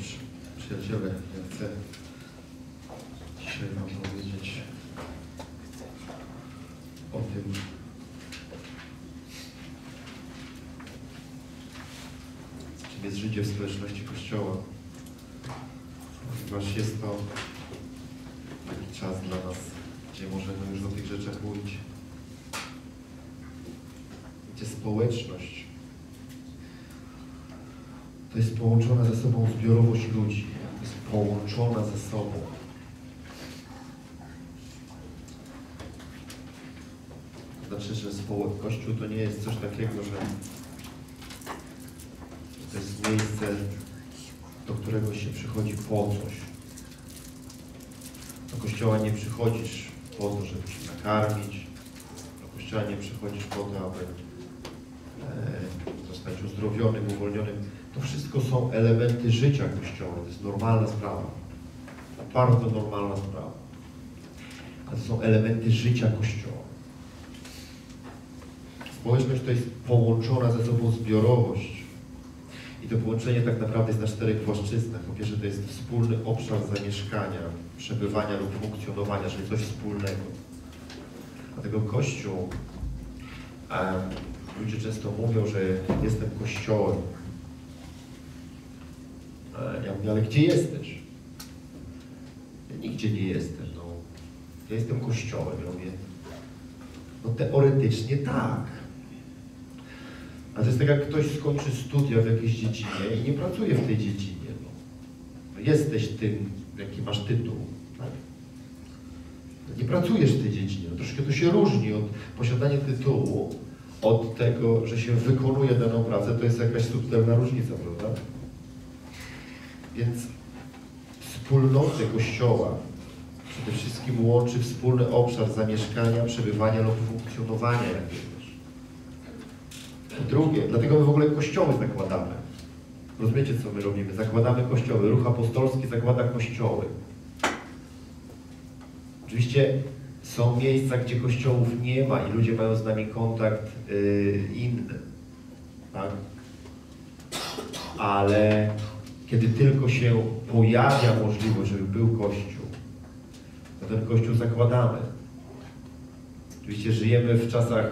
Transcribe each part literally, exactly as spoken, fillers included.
Dobrze, przyjaciele, ja chcę dzisiaj wam powiedzieć o tym, czym jest życie w społeczności Kościoła, ponieważ jest to taki czas dla nas, gdzie możemy już o tych rzeczach mówić, gdzie społeczność to jest połączona ze sobą zbiorowość ludzi, to jest połączona ze sobą. Znaczy, że Kościół to nie jest coś takiego, że to jest miejsce, do którego się przychodzi po coś. Do Kościoła nie przychodzisz po to, żeby się nakarmić. Do Kościoła nie przychodzisz po to, aby e, zostać uzdrowionym, uwolnionym. To wszystko są elementy życia Kościoła. To jest normalna sprawa. Bardzo normalna sprawa. Ale to są elementy życia Kościoła. Społeczność to jest połączona ze sobą zbiorowość. I to połączenie tak naprawdę jest na czterech płaszczyznach. Po pierwsze, to jest wspólny obszar zamieszkania, przebywania lub funkcjonowania, czyli coś wspólnego. Dlatego Kościół, a ludzie często mówią, że jestem Kościołem. Ja mówię, ale gdzie jesteś? Ja nigdzie nie jestem. No. Ja jestem Kościołem. Ja mówię, no teoretycznie tak. Ale to jest tak, jak ktoś skończy studia w jakiejś dziedzinie i nie pracuje w tej dziedzinie. No. No jesteś tym, jaki masz tytuł. Tak? No nie pracujesz w tej dziedzinie. No troszkę to się różni od posiadania tytułu, od tego, że się wykonuje daną pracę. To jest jakaś subtelna różnica, prawda? Więc wspólnotę Kościoła przede wszystkim łączy wspólny obszar zamieszkania, przebywania lub funkcjonowania jakiegoś. Po drugie, dlatego my w ogóle kościoły zakładamy. Rozumiecie, co my robimy? Zakładamy kościoły. Ruch apostolski zakłada kościoły. Oczywiście są miejsca, gdzie kościołów nie ma i ludzie mają z nami kontakt yy, inny. Tak? Ale kiedy tylko się pojawia możliwość, żeby był Kościół, to ten Kościół zakładamy. Oczywiście żyjemy w czasach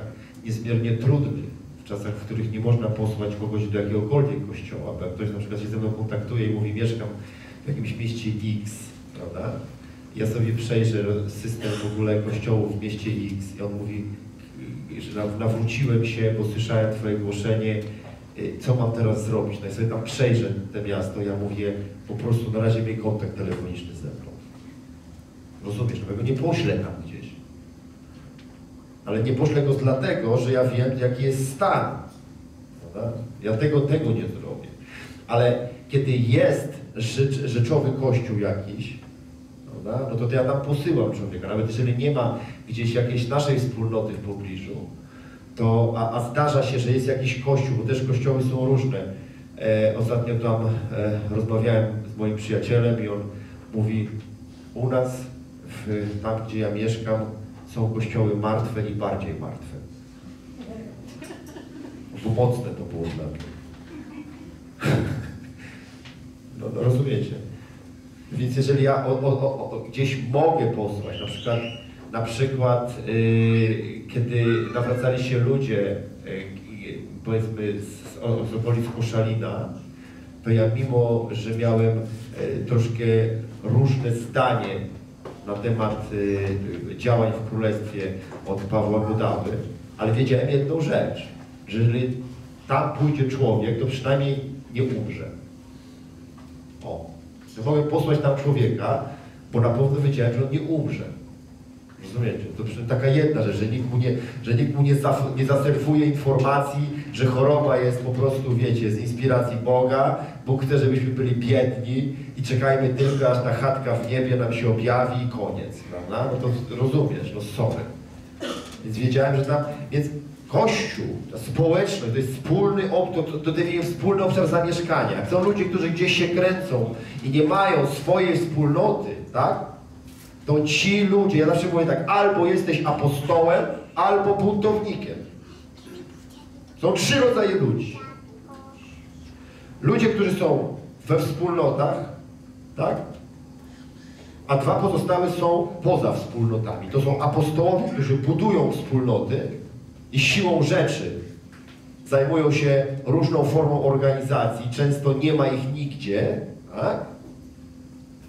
niezmiernie trudnych, w czasach, w których nie można posłać kogoś do jakiegokolwiek kościoła, bo jak ktoś na przykład się ze mną kontaktuje i mówi, mieszkam w jakimś mieście X, prawda? Ja sobie przejrzę system w ogóle kościołów w mieście X i on mówi, że nawróciłem się, bo słyszałem Twoje głoszenie, co mam teraz zrobić? No i sobie tam przejrzę te miasto, ja mówię, po prostu na razie miej kontakt telefoniczny ze mną. Rozumiesz? No ja go nie poślę tam gdzieś. Ale nie poślę go dlatego, że ja wiem, jaki jest stan. Prawda? Ja tego, tego nie zrobię. Ale kiedy jest rzecz, rzeczowy kościół jakiś, prawda? No to, to ja tam posyłam człowieka. Nawet jeżeli nie ma gdzieś jakiejś naszej wspólnoty w pobliżu, to, a, a zdarza się, że jest jakiś kościół, bo też kościoły są różne. E, ostatnio tam e, rozmawiałem z moim przyjacielem i on mówi, u nas, w, tam gdzie ja mieszkam, są kościoły martwe i bardziej martwe. Bo mocne to było dla mnie. No, no rozumiecie. Więc jeżeli ja o, o, o, gdzieś mogę posłać, na przykład Na przykład, yy, kiedy nawracali się ludzie, yy, powiedzmy, z, z okolic Koszalina, to ja mimo, że miałem yy, troszkę różne zdanie na temat yy, działań w Królestwie od Pawła Godawy, ale wiedziałem jedną rzecz, że jeżeli tam pójdzie człowiek, to przynajmniej nie umrze. O, że mogę posłać tam człowieka, bo na pewno wiedziałem, że on nie umrze. Rozumiecie? To taka jedna rzecz, że nikt mu, nie, że nikt mu nie, za, nie zaserwuje informacji, że choroba jest po prostu, wiecie, z inspiracji Boga. Bóg chce, żebyśmy byli biedni i czekajmy tylko, aż ta chatka w niebie nam się objawi i koniec, prawda? No to rozumiesz, no sorry. Więc wiedziałem, że tam... Więc Kościół, ta społeczność, to jest wspólny, to, to, to jest wspólny obszar zamieszkania. Są ludzie, którzy gdzieś się kręcą i nie mają swojej wspólnoty, tak? To ci ludzie, ja zawsze mówię tak, albo jesteś apostołem, albo buntownikiem. Są trzy rodzaje ludzi. Ludzie, którzy są we wspólnotach, tak? A dwa pozostałe są poza wspólnotami. To są apostołowie, którzy budują wspólnoty i siłą rzeczy zajmują się różną formą organizacji. Często nie ma ich nigdzie, tak?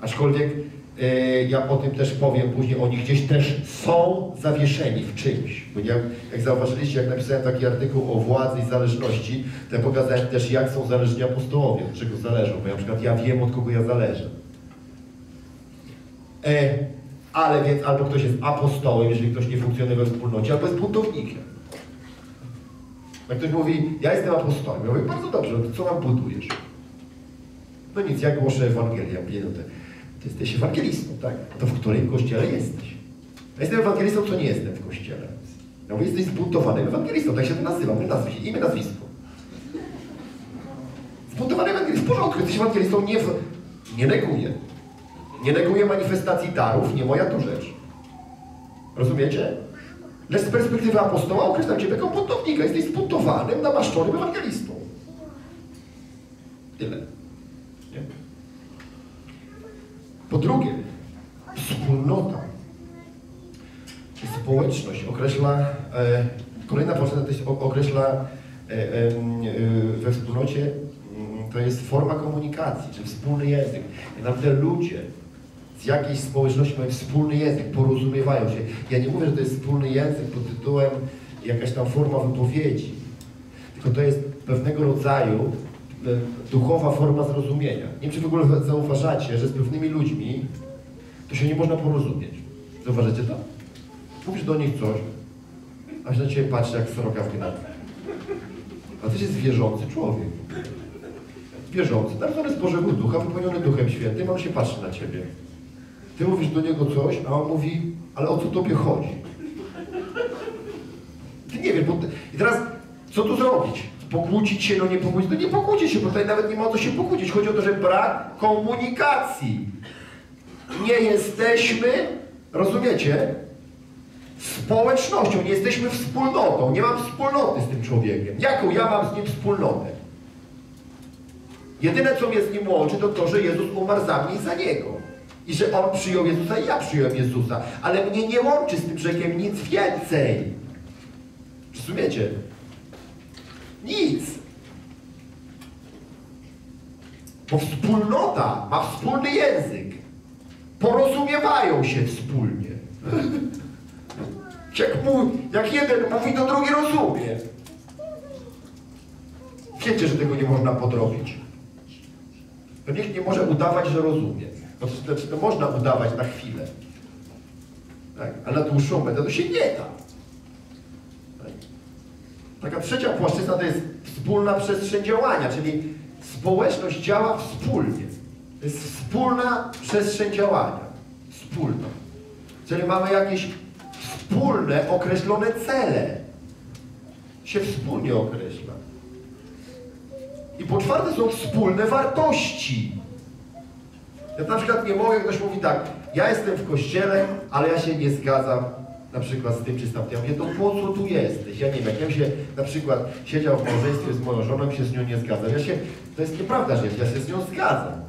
Aczkolwiek yy, ja o tym też powiem później. Oni gdzieś też są zawieszeni w czymś. Jak, jak zauważyliście, jak napisałem taki artykuł o władzy i zależności, to ja pokazałem też, jak są zależni apostołowie, od czego zależą. Bo na przykład ja wiem, od kogo ja zależę. E, ale więc albo ktoś jest apostołem, jeżeli ktoś nie funkcjonuje we wspólnocie, albo jest buntownikiem. Jak ktoś mówi, ja jestem apostołem, ja mówię, bardzo dobrze, no to co nam budujesz? No nic, ja głoszę Ewangelię. Ja mówię, no to, ty jesteś ewangelistą, tak? To w którym kościele jesteś? Ja jestem ewangelistą, to nie jestem w kościele. Ja mówię, jesteś zbuntowanym ewangelistą, tak się to nazywa, nazwisko, imię, nazwisko. Zbuntowany ewangelistą, w porządku, jesteś ewangelistą, nie, w... nie neguję. Nie neguję manifestacji darów, nie moja tu rzecz. Rozumiecie? Lecz z perspektywy apostoła określam Ciebie jako buntownika. Jesteś zbuntowanym, namaszczonym ewangelistą. Tyle. Nie? Po drugie, wspólnota. Społeczność określa, e, kolejna potrzeba określa e, e, we wspólnocie, to jest forma komunikacji, czy wspólny język. Naprawdę ludzie z jakiejś społeczności mają wspólny język, porozumiewają się. Ja nie mówię, że to jest wspólny język pod tytułem jakaś tam forma wypowiedzi, tylko to jest pewnego rodzaju duchowa forma zrozumienia. Nie wiem, czy w ogóle zauważacie, że z pewnymi ludźmi to się nie można porozumieć. Zauważycie to? Mówisz do nich coś, a się na Ciebie patrzy jak sroka w gnat. A Ty jest wierzący człowiek. Wierzący, narodzony z Bożego Ducha, wypełniony Duchem Świętym, on się patrzy na Ciebie. Ty mówisz do niego coś, a on mówi, ale o co Tobie chodzi? Ty nie wiesz, bo... Ty... I teraz, co tu zrobić? Pokłócić się, no nie pokłócić? No nie pokłócić się, bo tutaj nawet nie ma o co się pokłócić. Chodzi o to, że brak komunikacji. Nie jesteśmy, rozumiecie, społecznością, nie jesteśmy wspólnotą. Nie mam wspólnoty z tym człowiekiem. Jaką ja mam z nim wspólnotę? Jedyne, co mnie z Nim łączy, to to, że Jezus umarł za mnie i za Niego. I że On przyjął Jezusa i ja przyjąłem Jezusa. Ale mnie nie łączy z tym grzechem nic więcej. Rozumiecie? Nic. Bo wspólnota ma wspólny język. Porozumiewają się wspólnie. jak, mówi, jak jeden mówi, to drugi rozumie. Wiecie, że tego nie można podrobić. To nikt nie może udawać, że rozumie. To, to, to można udawać na chwilę. Tak? A na dłuższą metę to się nie da. Tak? Taka trzecia płaszczyzna to jest wspólna przestrzeń działania, czyli społeczność działa wspólnie. To jest wspólna przestrzeń działania. Wspólna. Czyli mamy jakieś wspólne, określone cele. Się wspólnie określa. I po czwarte są wspólne wartości. Ja na przykład nie mogę, ktoś mówi tak, ja jestem w kościele, ale ja się nie zgadzam na przykład z tym czy z tamtym. Ja mówię, to po co tu jesteś? Ja nie wiem, jak ja bym się na przykład siedział w małżeństwie z moją żoną, się z nią nie zgadzam. Ja się, to jest nieprawda rzecz, ja się z nią zgadzam.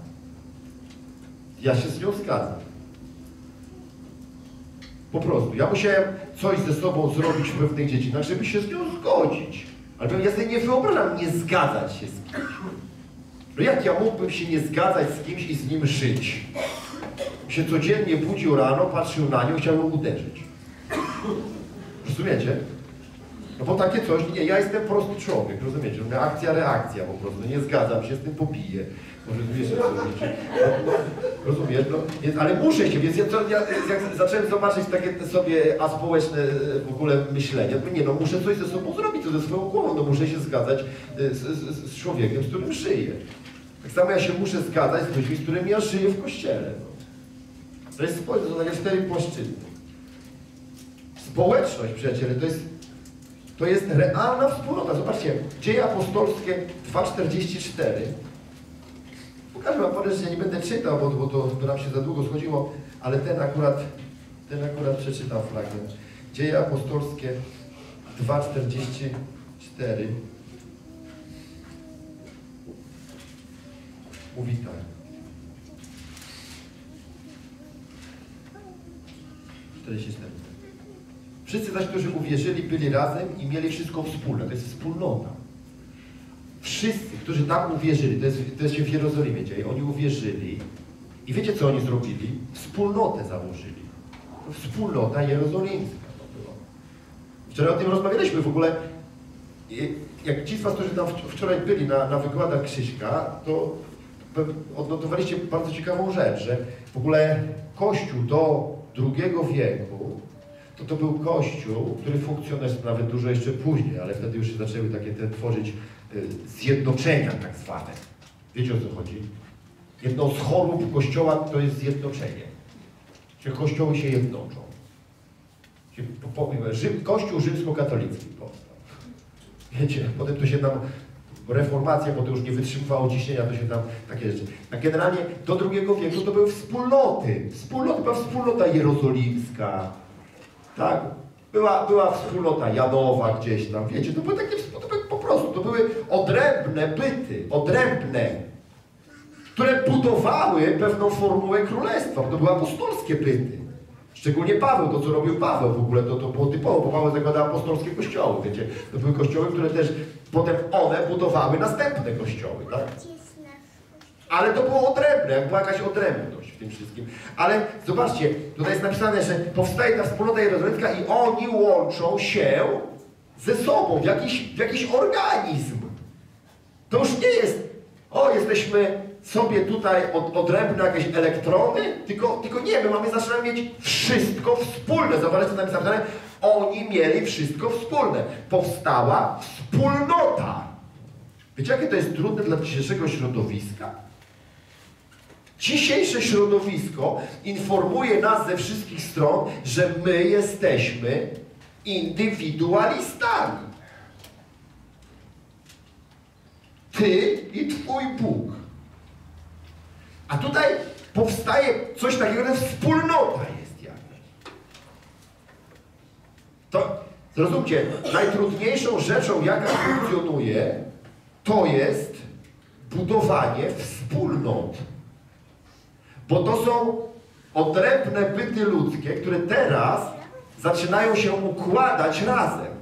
Ja się z nią zgadzam. Po prostu. Ja musiałem coś ze sobą zrobić w pewnych dziedzinach, żeby się z nią zgodzić. Ale ja sobie nie wyobrażam nie zgadzać się z kimś. No jak ja mógłbym się nie zgadzać z kimś i z nim żyć? Się codziennie budził rano, patrzył na nią, chciał ją uderzyć. Rozumiecie? No bo takie coś, nie, ja jestem prosty człowiek, rozumiecie? Akcja, reakcja po prostu, nie zgadzam się, z tym pobiję. Może tu jeszcze rozumiecie? Rozumiesz? No, więc, ale muszę się, więc ja, to, ja jak zacząłem zobaczyć takie sobie aspołeczne w ogóle myślenie, to nie no, muszę coś ze sobą zrobić, to ze swoją głową, no muszę się zgadzać z, z, z człowiekiem, z którym żyję. Tak samo ja się muszę zgadzać z ludźmi, z którymi ja żyję w kościele. No. To jest społeczność, to takie cztery płaszczyzny. Społeczność, przyjaciele, to jest To jest realna wspólnota. Zobaczcie, Dzieje Apostolskie dwa czterdzieści cztery. Pokażę wam parę rzeczy, ja nie będę czytał, bo, bo to by nam się za długo schodziło, ale ten akurat, ten akurat przeczytam fragment. Dzieje Apostolskie dwa czterdzieści cztery. uwitaj. czterdzieści cztery. Wszyscy zaś, którzy uwierzyli, byli razem i mieli wszystko wspólne. To jest wspólnota. Wszyscy, którzy tam uwierzyli, to jest, to jest się w Jerozolimie dzieje, oni uwierzyli i wiecie, co oni zrobili? Wspólnotę założyli. To wspólnota jerozolimska to była. Wczoraj o tym rozmawialiśmy w ogóle. Jak ci z was, którzy tam wczoraj byli na, na wykładach Krzyśka, to odnotowaliście bardzo ciekawą rzecz, że w ogóle Kościół do drugiego wieku, to to był Kościół, który funkcjonował nawet dużo jeszcze później, ale wtedy już się zaczęły takie te tworzyć zjednoczenia tak zwane. Wiecie, o co chodzi? Jedną z chorób Kościoła to jest zjednoczenie. Czyli Kościoły się jednoczą. Czyli Rzym, Kościół rzymskokatolicki powstał. Wiecie, potem to się tam reformacja, bo to już nie wytrzymywało ciśnienia, to się tam takie rzeczy. A generalnie do drugiego wieku to były wspólnoty. Wspólnota, była wspólnota jerozolimska, tak? Była, była wspólnota janowa gdzieś tam, wiecie, to były takie to były po prostu, to były odrębne byty, odrębne, które budowały pewną formułę królestwa, bo to były apostolskie byty. Szczególnie Paweł, to co robił Paweł w ogóle, to, to było typowo, bo Paweł zakładał apostolskie kościoły, wiecie. To były kościoły, które też potem one budowały następne kościoły, tak? Ale to było odrębne, była jakaś odrębność w tym wszystkim. Ale zobaczcie, tutaj jest napisane, że powstaje ta wspólnota jerozolimska i oni łączą się ze sobą w jakiś, w jakiś organizm. To już nie jest, o, jesteśmy sobie tutaj od, odrębne jakieś elektrony, tylko, tylko nie, my mamy zaczynamy mieć wszystko wspólne. Zobaczcie, co tam jest napisane. Oni mieli wszystko wspólne. Powstała wspólnota. Wiecie, jakie to jest trudne dla dzisiejszego środowiska? Dzisiejsze środowisko informuje nas ze wszystkich stron, że my jesteśmy indywidualistami. Ty i twój Bóg. A tutaj powstaje coś takiego, że wspólnota jest jakaś. To zrozumcie, najtrudniejszą rzeczą, jaka funkcjonuje, to jest budowanie wspólnot. Bo to są odrębne byty ludzkie, które teraz zaczynają się układać razem.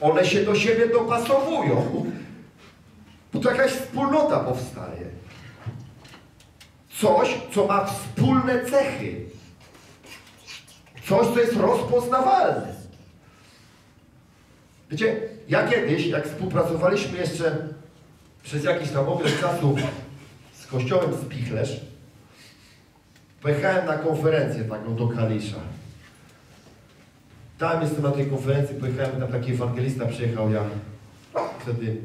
One się do siebie dopasowują. Bo to jakaś wspólnota powstaje. Coś, co ma wspólne cechy. Coś, co jest rozpoznawalne. Wiecie, ja kiedyś, jak współpracowaliśmy jeszcze przez jakiś tam okres czasu z kościołem Spichlerz, pojechałem na konferencję taką do Kalisza. Tam jestem na tej konferencji, pojechałem, tam taki ewangelista przyjechał, ja wtedy...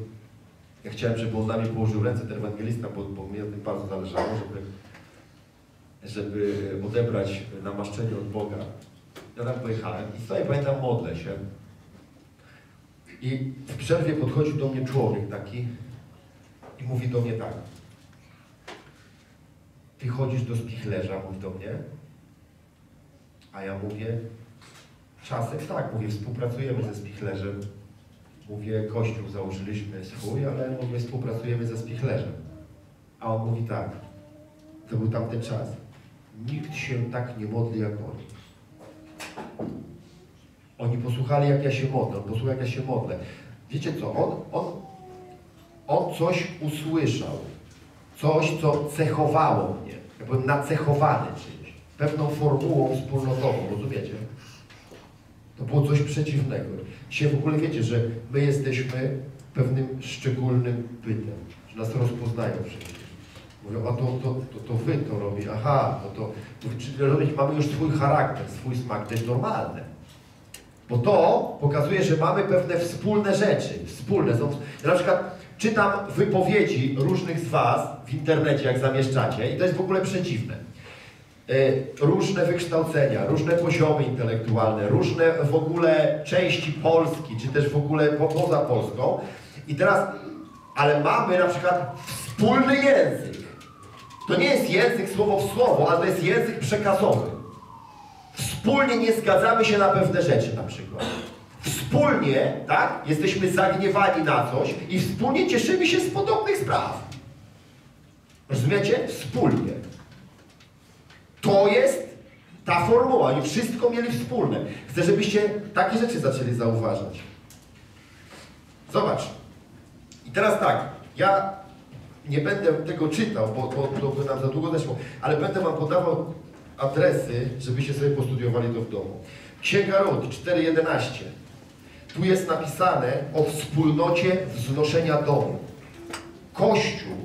Ja chciałem, żeby on na mnie położył ręce, ten ewangelista, bo, bo mi na tym bardzo zależało, żeby, żeby odebrać namaszczenie od Boga. Ja tam pojechałem i sobie pamiętam, modlę się. I w przerwie podchodził do mnie człowiek taki i mówi do mnie tak. Ty chodzisz do Spichlerza, mówi do mnie. A ja mówię, czasem tak, mówię, współpracujemy ze Spichlerzem. Mówię, kościół założyliśmy swój, ale mówię, współpracujemy ze Spichlerzem. A on mówi tak, to był tamten czas. Nikt się tak nie modli jak oni. Oni posłuchali, jak ja się modlę, on posłuchał, jak ja się modlę. Wiecie co, on, on, on coś usłyszał, coś, co cechowało mnie. Ja byłem nacechowany czymś, pewną formułą wspólnotową, rozumiecie? To było coś przeciwnego. Dzisiaj w ogóle wiecie, że my jesteśmy pewnym szczególnym bytem, że nas rozpoznają wszyscy. Mówią, a to, to, to, to wy to robi, aha, no to, to mamy już swój charakter, swój smak, to jest normalne. Bo to pokazuje, że mamy pewne wspólne rzeczy, wspólne są. Ja na przykład czytam wypowiedzi różnych z was w internecie, jak zamieszczacie, i to jest w ogóle przeciwne. Różne wykształcenia, różne poziomy intelektualne, różne w ogóle części Polski, czy też w ogóle poza Polską. I teraz, ale mamy na przykład wspólny język. To nie jest język słowo w słowo, ale to jest język przekazowy. Wspólnie nie zgadzamy się na pewne rzeczy na przykład. Wspólnie, tak, jesteśmy zagniewani na coś i wspólnie cieszymy się z podobnych spraw. Rozumiecie? Wspólnie. To jest ta formuła. Oni wszystko mieli wspólne. Chcę, żebyście takie rzeczy zaczęli zauważać. Zobacz. I teraz tak. Ja nie będę tego czytał, bo, bo to by nam za długo zeszło, ale będę wam podawał adresy, żebyście sobie postudiowali to w domu. Księga Rut cztery jedenaście. Tu jest napisane o wspólnocie wznoszenia domu. Kościół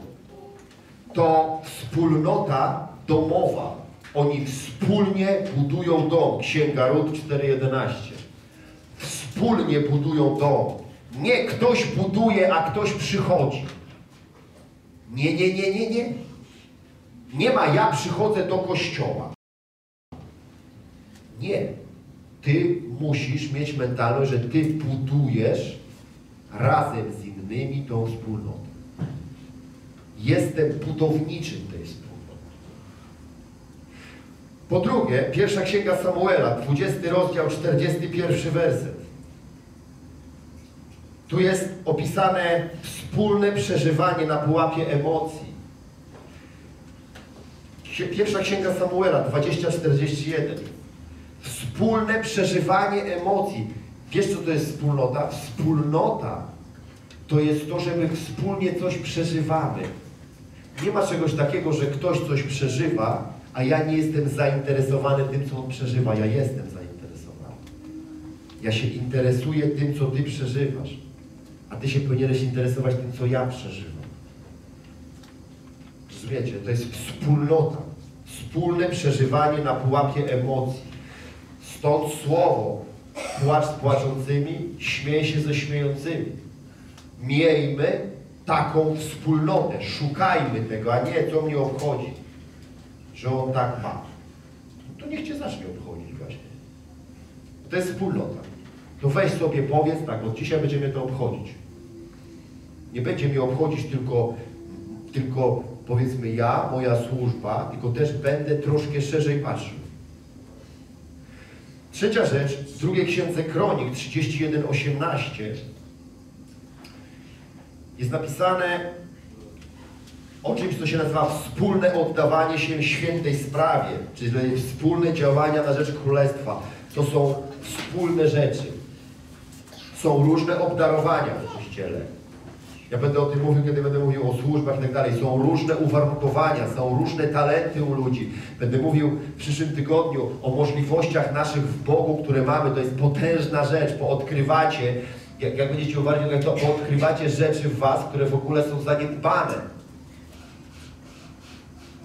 to wspólnota domowa. Oni wspólnie budują dom. Księga Rut cztery jedenaście. Wspólnie budują dom. Nie ktoś buduje, a ktoś przychodzi. Nie, nie, nie, nie, nie. Nie ma ja przychodzę do kościoła. Nie. Ty musisz mieć mentalność, że ty budujesz razem z innymi tą wspólnotę. Jestem budowniczym tej wspólnoty. Po drugie, pierwsza księga Samuela, dwudziesty rozdział, czterdziesty pierwszy werset. Tu jest opisane wspólne przeżywanie na pułapie emocji. Pierwsza księga Samuela, dwadzieścia czterdzieści jeden. Wspólne przeżywanie emocji. Wiesz, co to jest wspólnota? Wspólnota to jest to, że my wspólnie coś przeżywamy. Nie ma czegoś takiego, że ktoś coś przeżywa, a ja nie jestem zainteresowany tym, co on przeżywa. Ja jestem zainteresowany. Ja się interesuję tym, co ty przeżywasz. A ty się powinieneś interesować tym, co ja przeżywam. Rozumiecie? To jest wspólnota. Wspólne przeżywanie na pułapie emocji. Stąd słowo, płacz z płaczącymi, śmiej się ze śmiejącymi. Miejmy taką wspólnotę, szukajmy tego, a nie to mnie obchodzi, że on tak ma. To niech cię zacznie obchodzić właśnie. To jest wspólnota. To weź sobie, powiedz tak, od dzisiaj będzie mnie to obchodzić. Nie będzie mnie obchodzić tylko, tylko powiedzmy ja, moja służba, tylko też będę troszkę szerzej patrzył. Trzecia rzecz, w drugiej księdze Kronik trzydzieści jeden osiemnaście jest napisane o czymś, co się nazywa wspólne oddawanie się świętej sprawie, czyli wspólne działania na rzecz Królestwa. To są wspólne rzeczy. Są różne obdarowania w Kościele. Ja będę o tym mówił, kiedy będę mówił o służbach i tak dalej. Są różne uwarunkowania, są różne talenty u ludzi. Będę mówił w przyszłym tygodniu o możliwościach naszych w Bogu, które mamy. To jest potężna rzecz, bo odkrywacie, jak, jak będziecie uważni, to bo odkrywacie rzeczy w was, które w ogóle są zaniedbane.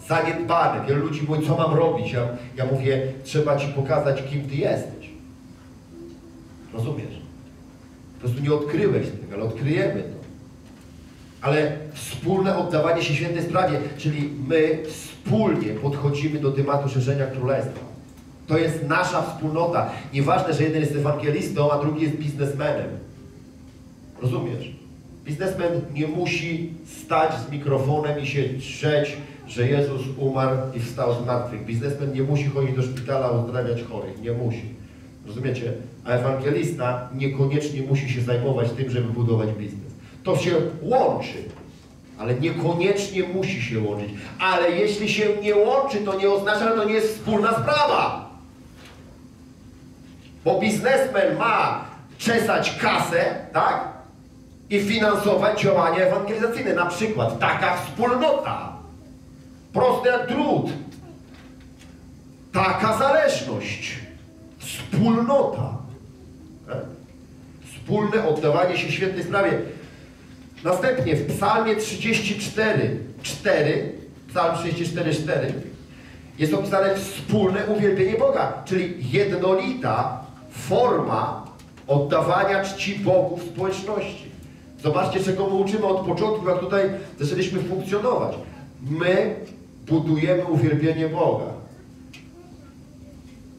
Zaniedbane. Wielu ludzi mówi, co mam robić? Ja, ja mówię, trzeba ci pokazać, kim ty jesteś. Rozumiesz? Po prostu nie odkryłeś tego, ale odkryjemy to. Ale wspólne oddawanie się świętej sprawie, czyli my wspólnie podchodzimy do tematu szerzenia Królestwa. To jest nasza wspólnota. Nieważne, że jeden jest ewangelistą, a drugi jest biznesmenem. Rozumiesz? Biznesmen nie musi stać z mikrofonem i się drzeć, że Jezus umarł i wstał z martwych. Biznesmen nie musi chodzić do szpitala, uzdrawiać chorych. Nie musi. Rozumiecie? A ewangelista niekoniecznie musi się zajmować tym, żeby budować biznes. To się łączy, ale niekoniecznie musi się łączyć. Ale jeśli się nie łączy, to nie oznacza, że to nie jest wspólna sprawa. Bo biznesmen ma czesać kasę, tak? I finansować działania ewangelizacyjne. Na przykład taka wspólnota. Prosty jak drut. Taka zależność. Wspólnota. Tak? Wspólne oddawanie się świętej sprawie. Następnie w Psalmie trzydziestym czwartym, czwartym, Psalm trzydziesty czwarty, czwarty, jest opisane wspólne uwielbienie Boga, czyli jednolita forma oddawania czci Bogu w społeczności. Zobaczcie, czego my uczymy od początku, jak tutaj zaczęliśmy funkcjonować. My budujemy uwielbienie Boga.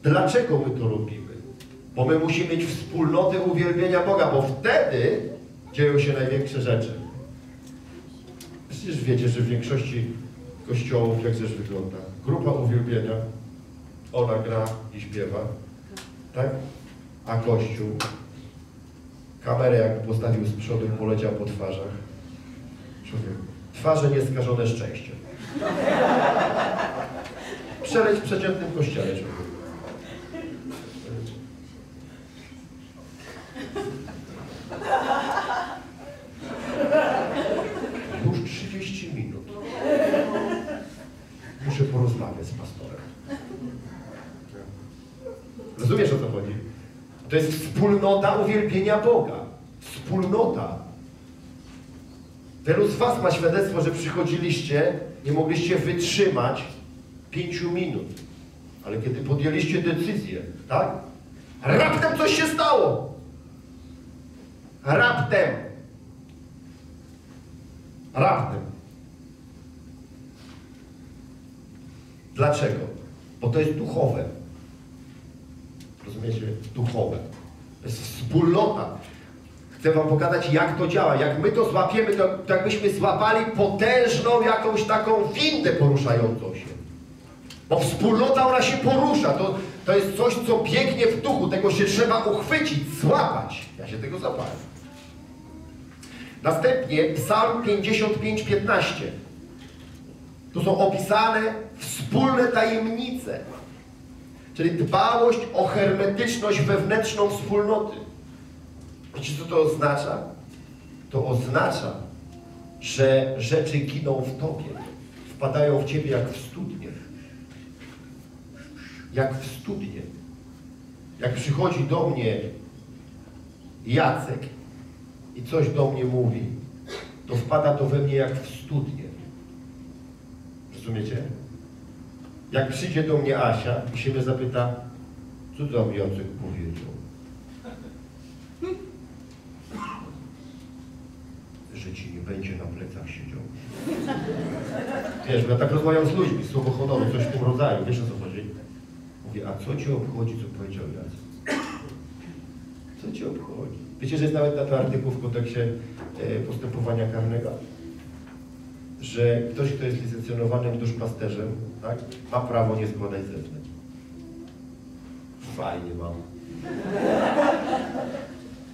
Dlaczego my to robimy? Bo my musimy mieć wspólnotę uwielbienia Boga, bo wtedy dzieją się największe rzeczy. Przecież wiecie, że w większości kościołów jak też wygląda. Grupa uwielbienia, ona gra i śpiewa, tak? A kościół kamerę jak postawił z przodu, poleciał po twarzach. Człowiek. Twarze nieskażone szczęściem. Przeleć w przeciętnym kościele. Już trzydzieści minut. Muszę porozmawiać z pastorem. Rozumiesz, o co chodzi? To jest wspólnota uwielbienia Boga. Wspólnota. Wielu z was ma świadectwo, że przychodziliście, nie mogliście wytrzymać pięciu minut. Ale kiedy podjęliście decyzję, tak? Raptem coś się stało. Raptem. Raptem. Dlaczego? Bo to jest duchowe. Rozumiecie? Duchowe. To jest wspólnota. Chcę wam pokazać, jak to działa. Jak my to złapiemy, to, to jakbyśmy złapali potężną jakąś taką windę poruszającą się. Bo wspólnota, ona się porusza. To, to jest coś, co biegnie w duchu. Tego się trzeba uchwycić, złapać. Ja się tego złapałem. Następnie Psalm pięćdziesiąt pięć, piętnaście. Tu są opisane wspólne tajemnice. Czyli dbałość o hermetyczność wewnętrzną wspólnoty. Wiecie, co to oznacza? To oznacza, że rzeczy giną w tobie. Wpadają w ciebie jak w studnię. Jak w studnię. Jak przychodzi do mnie Jacek i coś do mnie mówi, to wpada to we mnie jak w studnię. Rozumiecie? Jak przyjdzie do mnie Asia i się mnie zapyta, co do mnie Jacek powiedział? Że ci nie będzie na plecach siedział. Wiesz, bo ja tak rozmawiam z ludźmi, słowo honoru, coś w tym rodzaju, wiesz, o co chodzi? Mówię, a co cię obchodzi, co powiedział Jacek? Co cię obchodzi? Wiecie, że jest nawet na to artykuł w kontekście e, postępowania karnego? Że ktoś, kto jest licencjonowanym duszpasterzem, tak, ma prawo nie składać zeznań. Fajnie mam.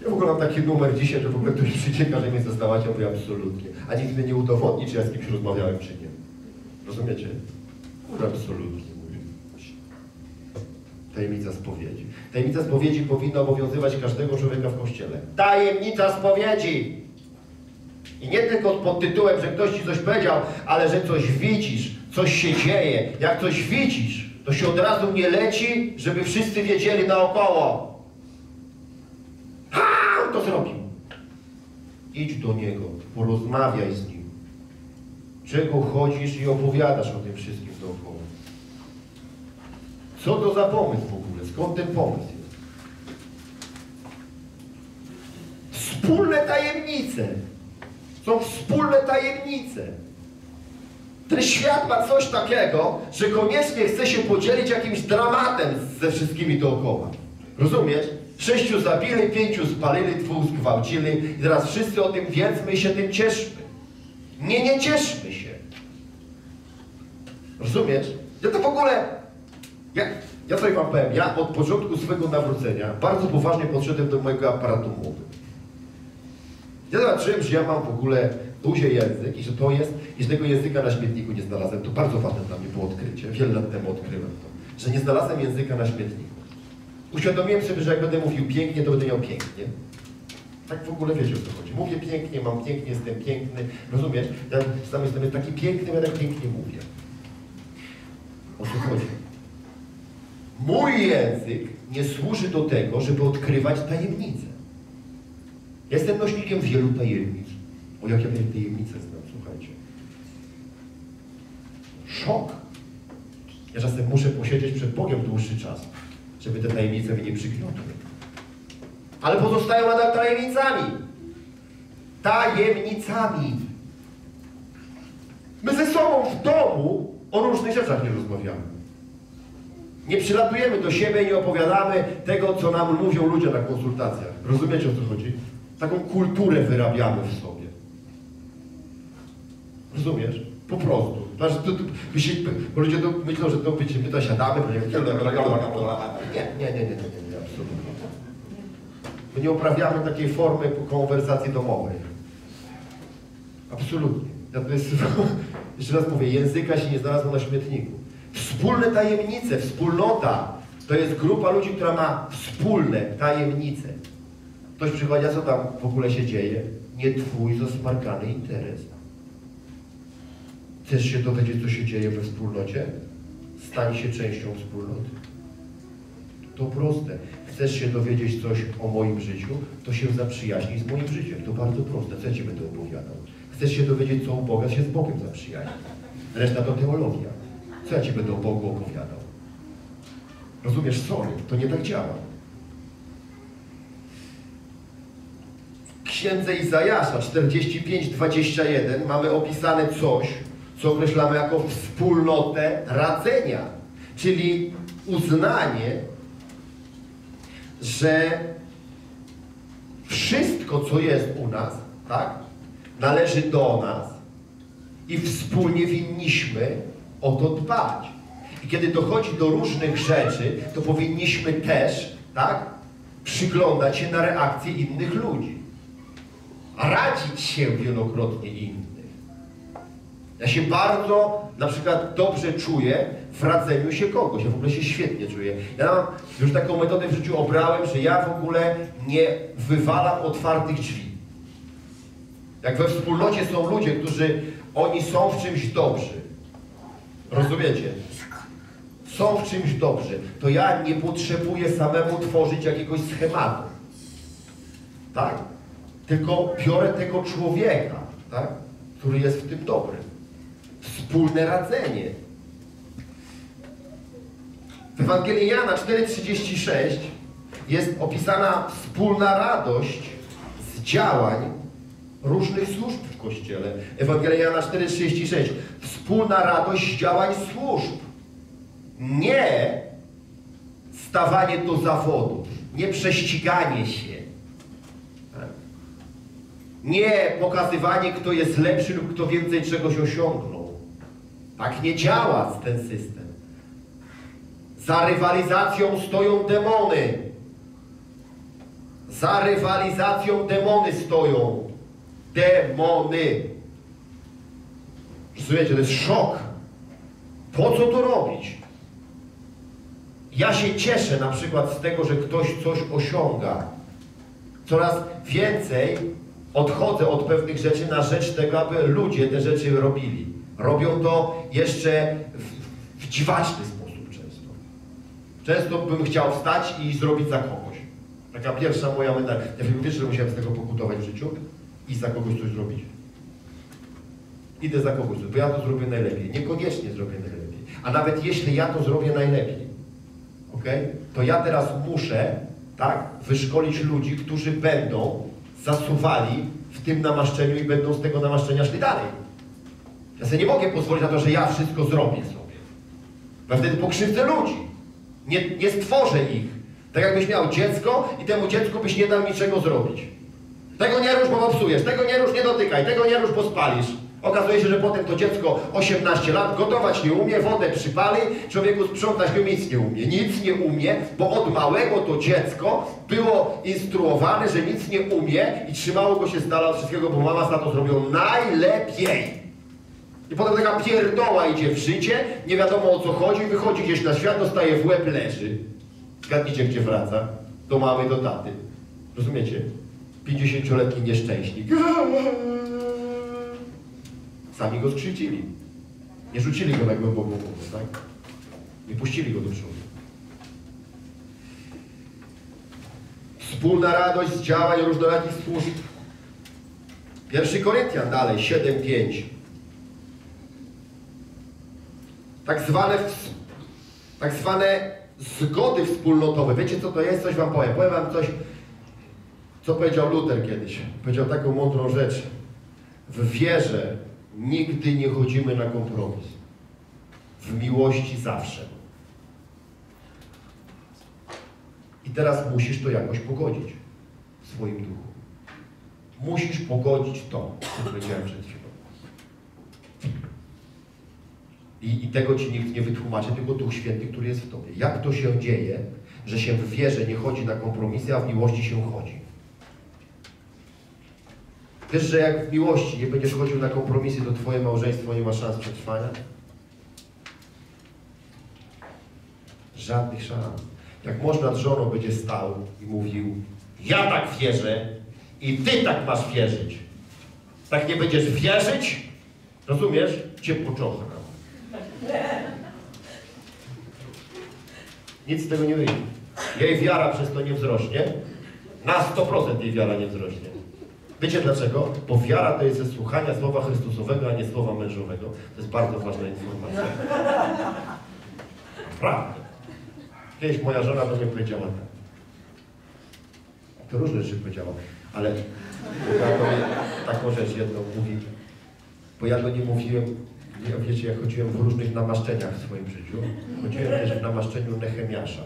Ja w ogóle mam taki numer dzisiaj, że w ogóle ktoś przycieka, że mnie zostałacie, mówię absolutnie. A nikt mnie nie udowodni, czy ja z kimś rozmawiałem, czy nie. Rozumiecie? Mówię absolutnie. Tajemnica spowiedzi. Tajemnica spowiedzi powinna obowiązywać każdego człowieka w kościele. Tajemnica spowiedzi! I nie tylko pod tytułem, że ktoś ci coś powiedział, ale że coś widzisz, coś się dzieje. Jak coś widzisz, to się od razu nie leci, żeby wszyscy wiedzieli naokoło. Ha! On to zrobił. Idź do niego, porozmawiaj z nim. Czego chodzisz i opowiadasz o tym wszystkim dookoła. Co to za pomysł w ogóle? Skąd ten pomysł jest? Wspólne tajemnice. Są wspólne tajemnice. Ten świat ma coś takiego, że koniecznie chce się podzielić jakimś dramatem ze wszystkimi dookoła. Rozumiesz? Sześciu zabili, pięciu spalili, dwóch zgwałcili i teraz wszyscy o tym wiedzmy i się tym cieszmy. Nie, nie cieszmy się. Rozumiesz? Ja to w ogóle... Ja, ja sobie wam powiem, ja od początku swego nawrócenia bardzo poważnie podszedłem do mojego aparatu mowy. Ja zobaczyłem, że ja mam w ogóle duży język i że to jest, i że tego języka na śmietniku nie znalazłem. To bardzo ważne dla mnie było odkrycie, wiele lat temu odkryłem to, że nie znalazłem języka na śmietniku. Uświadomiłem sobie, że jak będę mówił pięknie, to będę miał pięknie. Tak w ogóle wiecie, o co chodzi. Mówię pięknie, mam pięknie, jestem piękny, rozumiesz? Ja sam jestem taki piękny, ja tak pięknie mówię. O co chodzi? Mój język nie służy do tego, żeby odkrywać tajemnice. Jestem nośnikiem wielu tajemnic. O, jakie ja tajemnice znam, słuchajcie. Szok. Ja czasem muszę posiedzieć przed Bogiem dłuższy czas, żeby te tajemnice mnie nie przygniotły. Ale pozostają nadal tajemnicami. Tajemnicami. My ze sobą w domu o różnych rzeczach nie rozmawiamy. Nie przylatujemy do siebie i nie opowiadamy tego, co nam mówią ludzie na konsultacjach. Rozumiecie, o co chodzi? Taką kulturę wyrabiamy w sobie. Rozumiesz? Po prostu. Znaczy, to, to, my się, bo ludzie to myślą, że to bycie, my to siadamy, nie, nie, nie, nie, nie, nie, nie, absolutnie. My nie uprawiamy takiej formy konwersacji domowej. Absolutnie. Ja to jest... jeszcze raz mówię, języka się nie znalazło na śmietniku. Wspólne tajemnice, wspólnota to jest grupa ludzi, która ma wspólne tajemnice. Ktoś przychodzi, a co tam w ogóle się dzieje? Nie twój zasmarkany interes. Chcesz się dowiedzieć, co się dzieje we wspólnocie? Stań się częścią wspólnoty. To proste. Chcesz się dowiedzieć coś o moim życiu, to się zaprzyjaźnij z moim życiem. To bardzo proste. Co ja ci będę opowiadał? Chcesz się dowiedzieć, co u Boga, się z Bogiem zaprzyjaźnij. Reszta to teologia. Co ja ci będę o Bogu opowiadał? Rozumiesz, sorry, to nie tak działa. W Księdze Izajasza czterdzieści pięć, dwadzieścia jeden mamy opisane coś, co określamy jako wspólnotę radzenia, czyli uznanie, że wszystko, co jest u nas, tak, należy do nas i wspólnie winniśmy o to dbać. I kiedy dochodzi do różnych rzeczy, to powinniśmy też, tak, przyglądać się na reakcje innych ludzi, radzić się wielokrotnie innym. Ja się bardzo, na przykład, dobrze czuję w radzeniu się kogoś. Ja w ogóle się świetnie czuję. Ja mam już taką metodę w życiu obrałem, że ja w ogóle nie wywalam otwartych drzwi. Jak we wspólnocie są ludzie, którzy, oni są w czymś dobrzy. Rozumiecie? Są w czymś dobrzy. To ja nie potrzebuję samemu tworzyć jakiegoś schematu. Tak? Tylko biorę tego człowieka, tak? Który jest w tym dobry. Wspólne radzenie. W Ewangelii Jana cztery, trzydzieści sześć jest opisana wspólna radość z działań różnych służb w Kościele. Ewangelia Jana cztery, trzydzieści sześć. Wspólna radość z działań służb. Nie stawanie do zawodów, nie prześciganie się. Nie pokazywanie, kto jest lepszy lub kto więcej czegoś osiągnął. Tak nie działa ten system. Za rywalizacją stoją demony. Za rywalizacją demony stoją. Demony. Rozumiecie, to jest szok. Po co to robić? Ja się cieszę na przykład z tego, że ktoś coś osiąga. Coraz więcej odchodzę od pewnych rzeczy na rzecz tego, aby ludzie te rzeczy robili. Robią to jeszcze w, w dziwaczny sposób często. Często bym chciał wstać i zrobić za kogoś. Taka pierwsza moja metoda. Ja wiem, że musiałem z tego pokutować w życiu i za kogoś coś zrobić. Idę za kogoś, bo ja to zrobię najlepiej. Niekoniecznie zrobię najlepiej. A nawet jeśli ja to zrobię najlepiej, okay, to ja teraz muszę, tak, wyszkolić ludzi, którzy będą zasuwali w tym namaszczeniu i będą z tego namaszczenia szli dalej. Ja sobie nie mogę pozwolić na to, że ja wszystko zrobię sobie. Bo wtedy pokrzywdzę ludzi. Nie, nie stworzę ich. Tak jakbyś miał dziecko i temu dziecku byś nie dał niczego zrobić. Tego nie rusz, bo popsujesz. Tego nie rusz, nie dotykaj. Tego nie rusz, bo spalisz. Okazuje się, że potem to dziecko osiemnaście lat gotować nie umie, wodę przypali, człowieku sprzątać nie umie, nic nie umie, nic nie umie, bo od małego to dziecko było instruowane, że nic nie umie i trzymało go się z dala od wszystkiego, bo mama za to zrobią najlepiej. I potem taka pierdoła idzie w życie, nie wiadomo o co chodzi, wychodzi gdzieś na świat, dostaje w łeb, leży. Zgadnijcie, gdzie wraca? Do mamy, do taty. Rozumiecie? pięćdziesięcioletni nieszczęśnik. Sami go skrzywdzili. Nie rzucili go na głęboką wodę, tak? Nie puścili go do przodu. Wspólna radość z działań różnorakich służb. Pierwszy Koryntian dalej, siedem, pięć. Tak zwane, tak zwane zgody wspólnotowe. Wiecie, co to jest? Coś wam powiem. Powiem wam coś, co powiedział Luter kiedyś. Powiedział taką mądrą rzecz. W wierze nigdy nie chodzimy na kompromis. W miłości zawsze. I teraz musisz to jakoś pogodzić w swoim duchu. Musisz pogodzić to, co powiedziałem przed chwilą. I, I tego ci nikt nie wytłumaczy, tylko Duch Święty, który jest w tobie. Jak to się dzieje, że się w wierze nie chodzi na kompromisy, a w miłości się chodzi? Wiesz, że jak w miłości nie będziesz chodził na kompromisy, to twoje małżeństwo nie ma szans przetrwania? Żadnych szans. Jak mąż nad żoną będzie stał i mówił: ja tak wierzę i ty tak masz wierzyć. Tak nie będziesz wierzyć, rozumiesz? Cię poczochram. Nic z tego nie wyjdzie. Jej wiara przez to nie wzrośnie. Na sto procent jej wiara nie wzrośnie. Wiecie dlaczego? Bo wiara to jest ze słuchania słowa Chrystusowego, a nie słowa mężowego. To jest bardzo ważna informacja. Prawda. Kiedyś moja żona do mnie powiedziała tak. To różne rzeczy powiedziała, ale taką rzecz jedną mówi, bo ja go nie mówiłem, ja, wiecie, ja chodziłem w różnych namaszczeniach w swoim życiu. Chodziłem też w namaszczeniu Nehemiasza.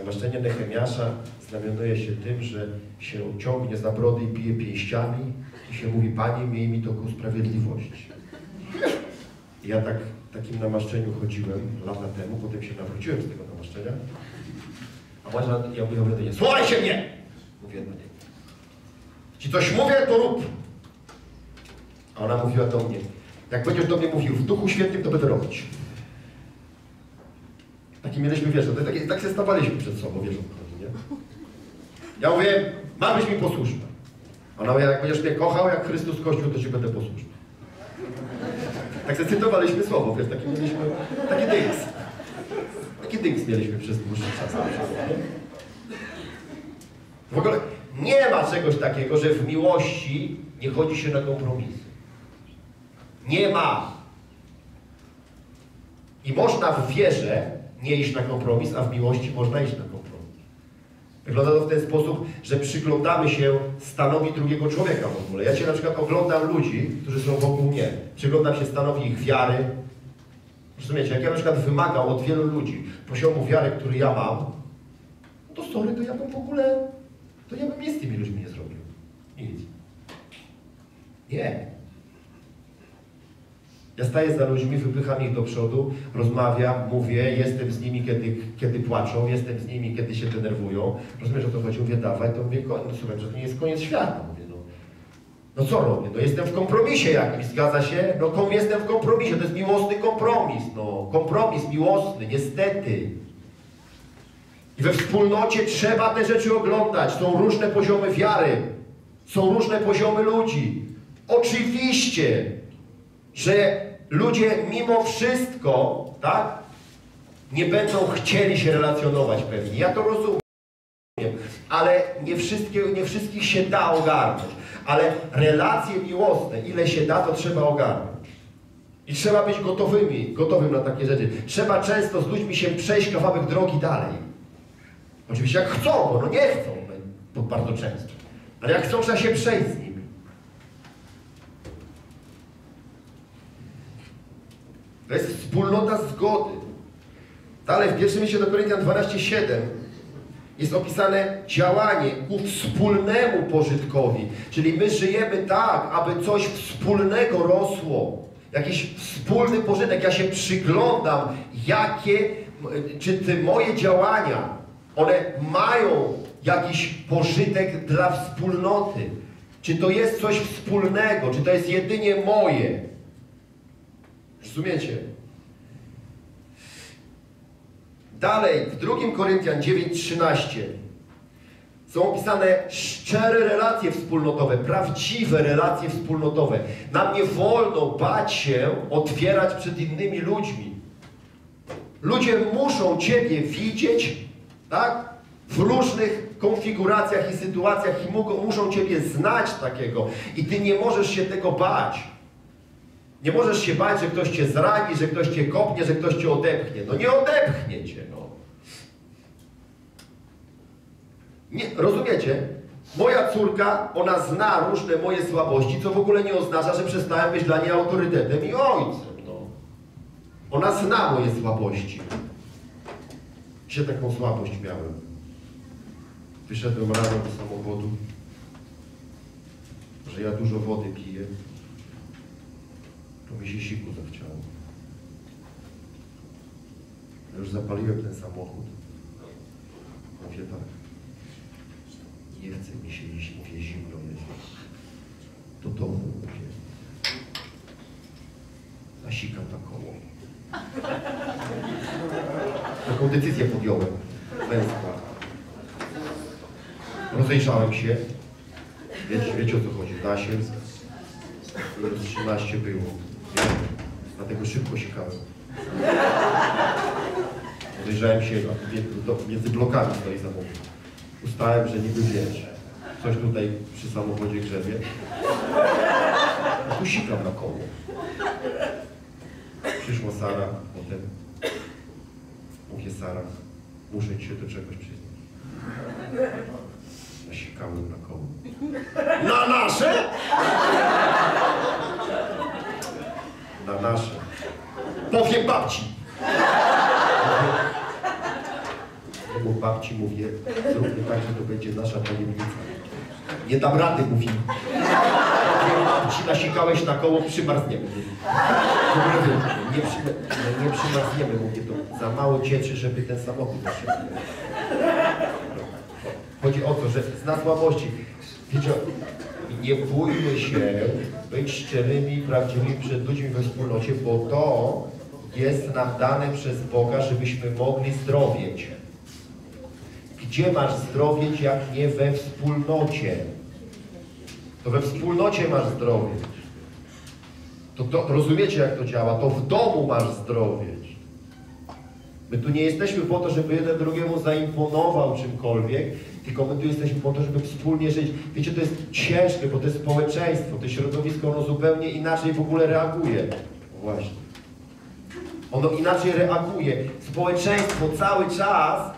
Namaszczenie Nehemiasza znamionuje się tym, że się ciągnie za brody i bije pięściami i się mówi: Panie, miej mi to ku sprawiedliwości. I ja tak w takim namaszczeniu chodziłem lata temu, potem się nawróciłem z tego namaszczenia. A właśnie ja mówię do niej: słuchaj się mnie! Mówię do niej. Ci coś mówię, to rób! A ona mówiła do mnie: jak będziesz do mnie mówił w Duchu Świętym, to będę robić. Taki mieliśmy, wiesz, tak, tak się stawaliśmy przed sobą, wiesz, nie? Ja mówię: ma być mi posłuszna. Ona mówi: jak będziesz mnie kochał, jak Chrystus Kościół, to ci będę posłuszny. Tak się cytowaliśmy słowo, wiesz, taki mieliśmy, taki dynks. Taki dynks mieliśmy przez dłuższy czas. W ogóle nie ma czegoś takiego, że w miłości nie chodzi się na kompromisy. Nie ma. I można w wierze nie iść na kompromis, a w miłości można iść na kompromis. Wygląda to w ten sposób, że przyglądamy się stanowi drugiego człowieka w ogóle. Ja się na przykład oglądam ludzi, którzy są wokół mnie. Przyglądam się stanowi ich wiary. Rozumiecie, jak ja na przykład wymagał od wielu ludzi poziomu wiary, który ja mam, no to sorry, to ja bym w ogóle, to ja bym nic z tymi ludźmi nie zrobił. Nic. Nie. Ja staję za ludźmi, wypycham ich do przodu, rozmawiam, mówię, jestem z nimi, kiedy, kiedy płaczą, jestem z nimi, kiedy się denerwują. Rozumiesz, o to chodzi? Mówię: dawaj, to mówię, no słuchaj, że to nie jest koniec świata. Mówię, no, no co robię? No jestem w kompromisie jakimś, zgadza się? No kom, jestem w kompromisie, to jest miłosny kompromis, no. Kompromis miłosny, niestety. I we wspólnocie trzeba te rzeczy oglądać. Są różne poziomy wiary, są różne poziomy ludzi. Oczywiście, że ludzie mimo wszystko, tak, nie będą chcieli się relacjonować pewnie. Ja to rozumiem, ale nie, wszystkie, nie wszystkich się da ogarnąć. Ale relacje miłosne, ile się da, to trzeba ogarnąć. I trzeba być gotowymi, gotowym na takie rzeczy. Trzeba często z ludźmi się przejść kawałek drogi dalej. Oczywiście jak chcą, bo no nie chcą, bo bardzo często. Ale jak chcą, trzeba się przejść z nimi. To jest wspólnota zgody. Dalej w pierwszym liście do Koryntian dwanaście siedem jest opisane działanie ku wspólnemu pożytkowi. Czyli my żyjemy tak, aby coś wspólnego rosło. Jakiś wspólny pożytek. Ja się przyglądam, jakie, czy te moje działania, one mają jakiś pożytek dla wspólnoty. Czy to jest coś wspólnego, czy to jest jedynie moje. Rozumiecie? Dalej, w drugim Koryntian dziewięć trzynaście są opisane szczere relacje wspólnotowe, prawdziwe relacje wspólnotowe. Nam nie wolno bać się otwierać przed innymi ludźmi. Ludzie muszą Ciebie widzieć, tak? W różnych konfiguracjach i sytuacjach i muszą Ciebie znać takiego. I Ty nie możesz się tego bać. Nie możesz się bać, że ktoś Cię zrani, że ktoś Cię kopnie, że ktoś Cię odepchnie. No nie odepchnie Cię, no. Nie, rozumiecie? Moja córka, ona zna różne moje słabości, co w ogóle nie oznacza, że przestałem być dla niej autorytetem i ojcem, no. Ona zna moje słabości. Się taką słabość miałem. Wyszedłem rano do samochodu, że ja dużo wody piję. Mi się siku zachciało. Ja już zapaliłem ten samochód. Mówię tak. Nie chce mi się iść, mówię, zimno jest. do domu mówię. Nasikam na koło. Taką decyzję podjąłem. Męska. Rozejrzałem się. Wiecie, wiecie o co chodzi. Nasiek. trzynaście było. Nie? Dlatego szybko sikałem. Rozejrzałem się między blokami stoi samochód. Ustałem, że niby wiesz. Coś tutaj przy samochodzie grzebie. A tu sikam na koło. Przyszła Sara, potem mówię Sara, muszę ci się do czegoś przyznać. Nasikałem na koło. Na nasze? Na nasze. Powiem babci. Bo babci mówię, zróbmy tak, że to będzie nasza tajemnica. Nie dam rady, mówi. Babci, nasikałeś na koło, przymarzniemy. Nie, przy, nie przymarzniemy, mówię, to za mało dzieci, żeby ten samochód naszykał. Chodzi o to, że zna słabości. Wiecie, nie bójmy się być szczerymi, prawdziwymi przed ludźmi we wspólnocie, bo to jest nam dane przez Boga, żebyśmy mogli zdrowieć. Gdzie masz zdrowieć, jak nie we wspólnocie? To we wspólnocie masz zdrowieć. To, to rozumiecie, jak to działa? To w domu masz zdrowieć. My tu nie jesteśmy po to, żeby jeden drugiemu zaimponował czymkolwiek, tylko my tu jesteśmy po to, żeby wspólnie żyć. Wiecie, to jest ciężkie, bo to jest społeczeństwo, to środowisko, ono zupełnie inaczej w ogóle reaguje. Właśnie. Ono inaczej reaguje. Społeczeństwo cały czas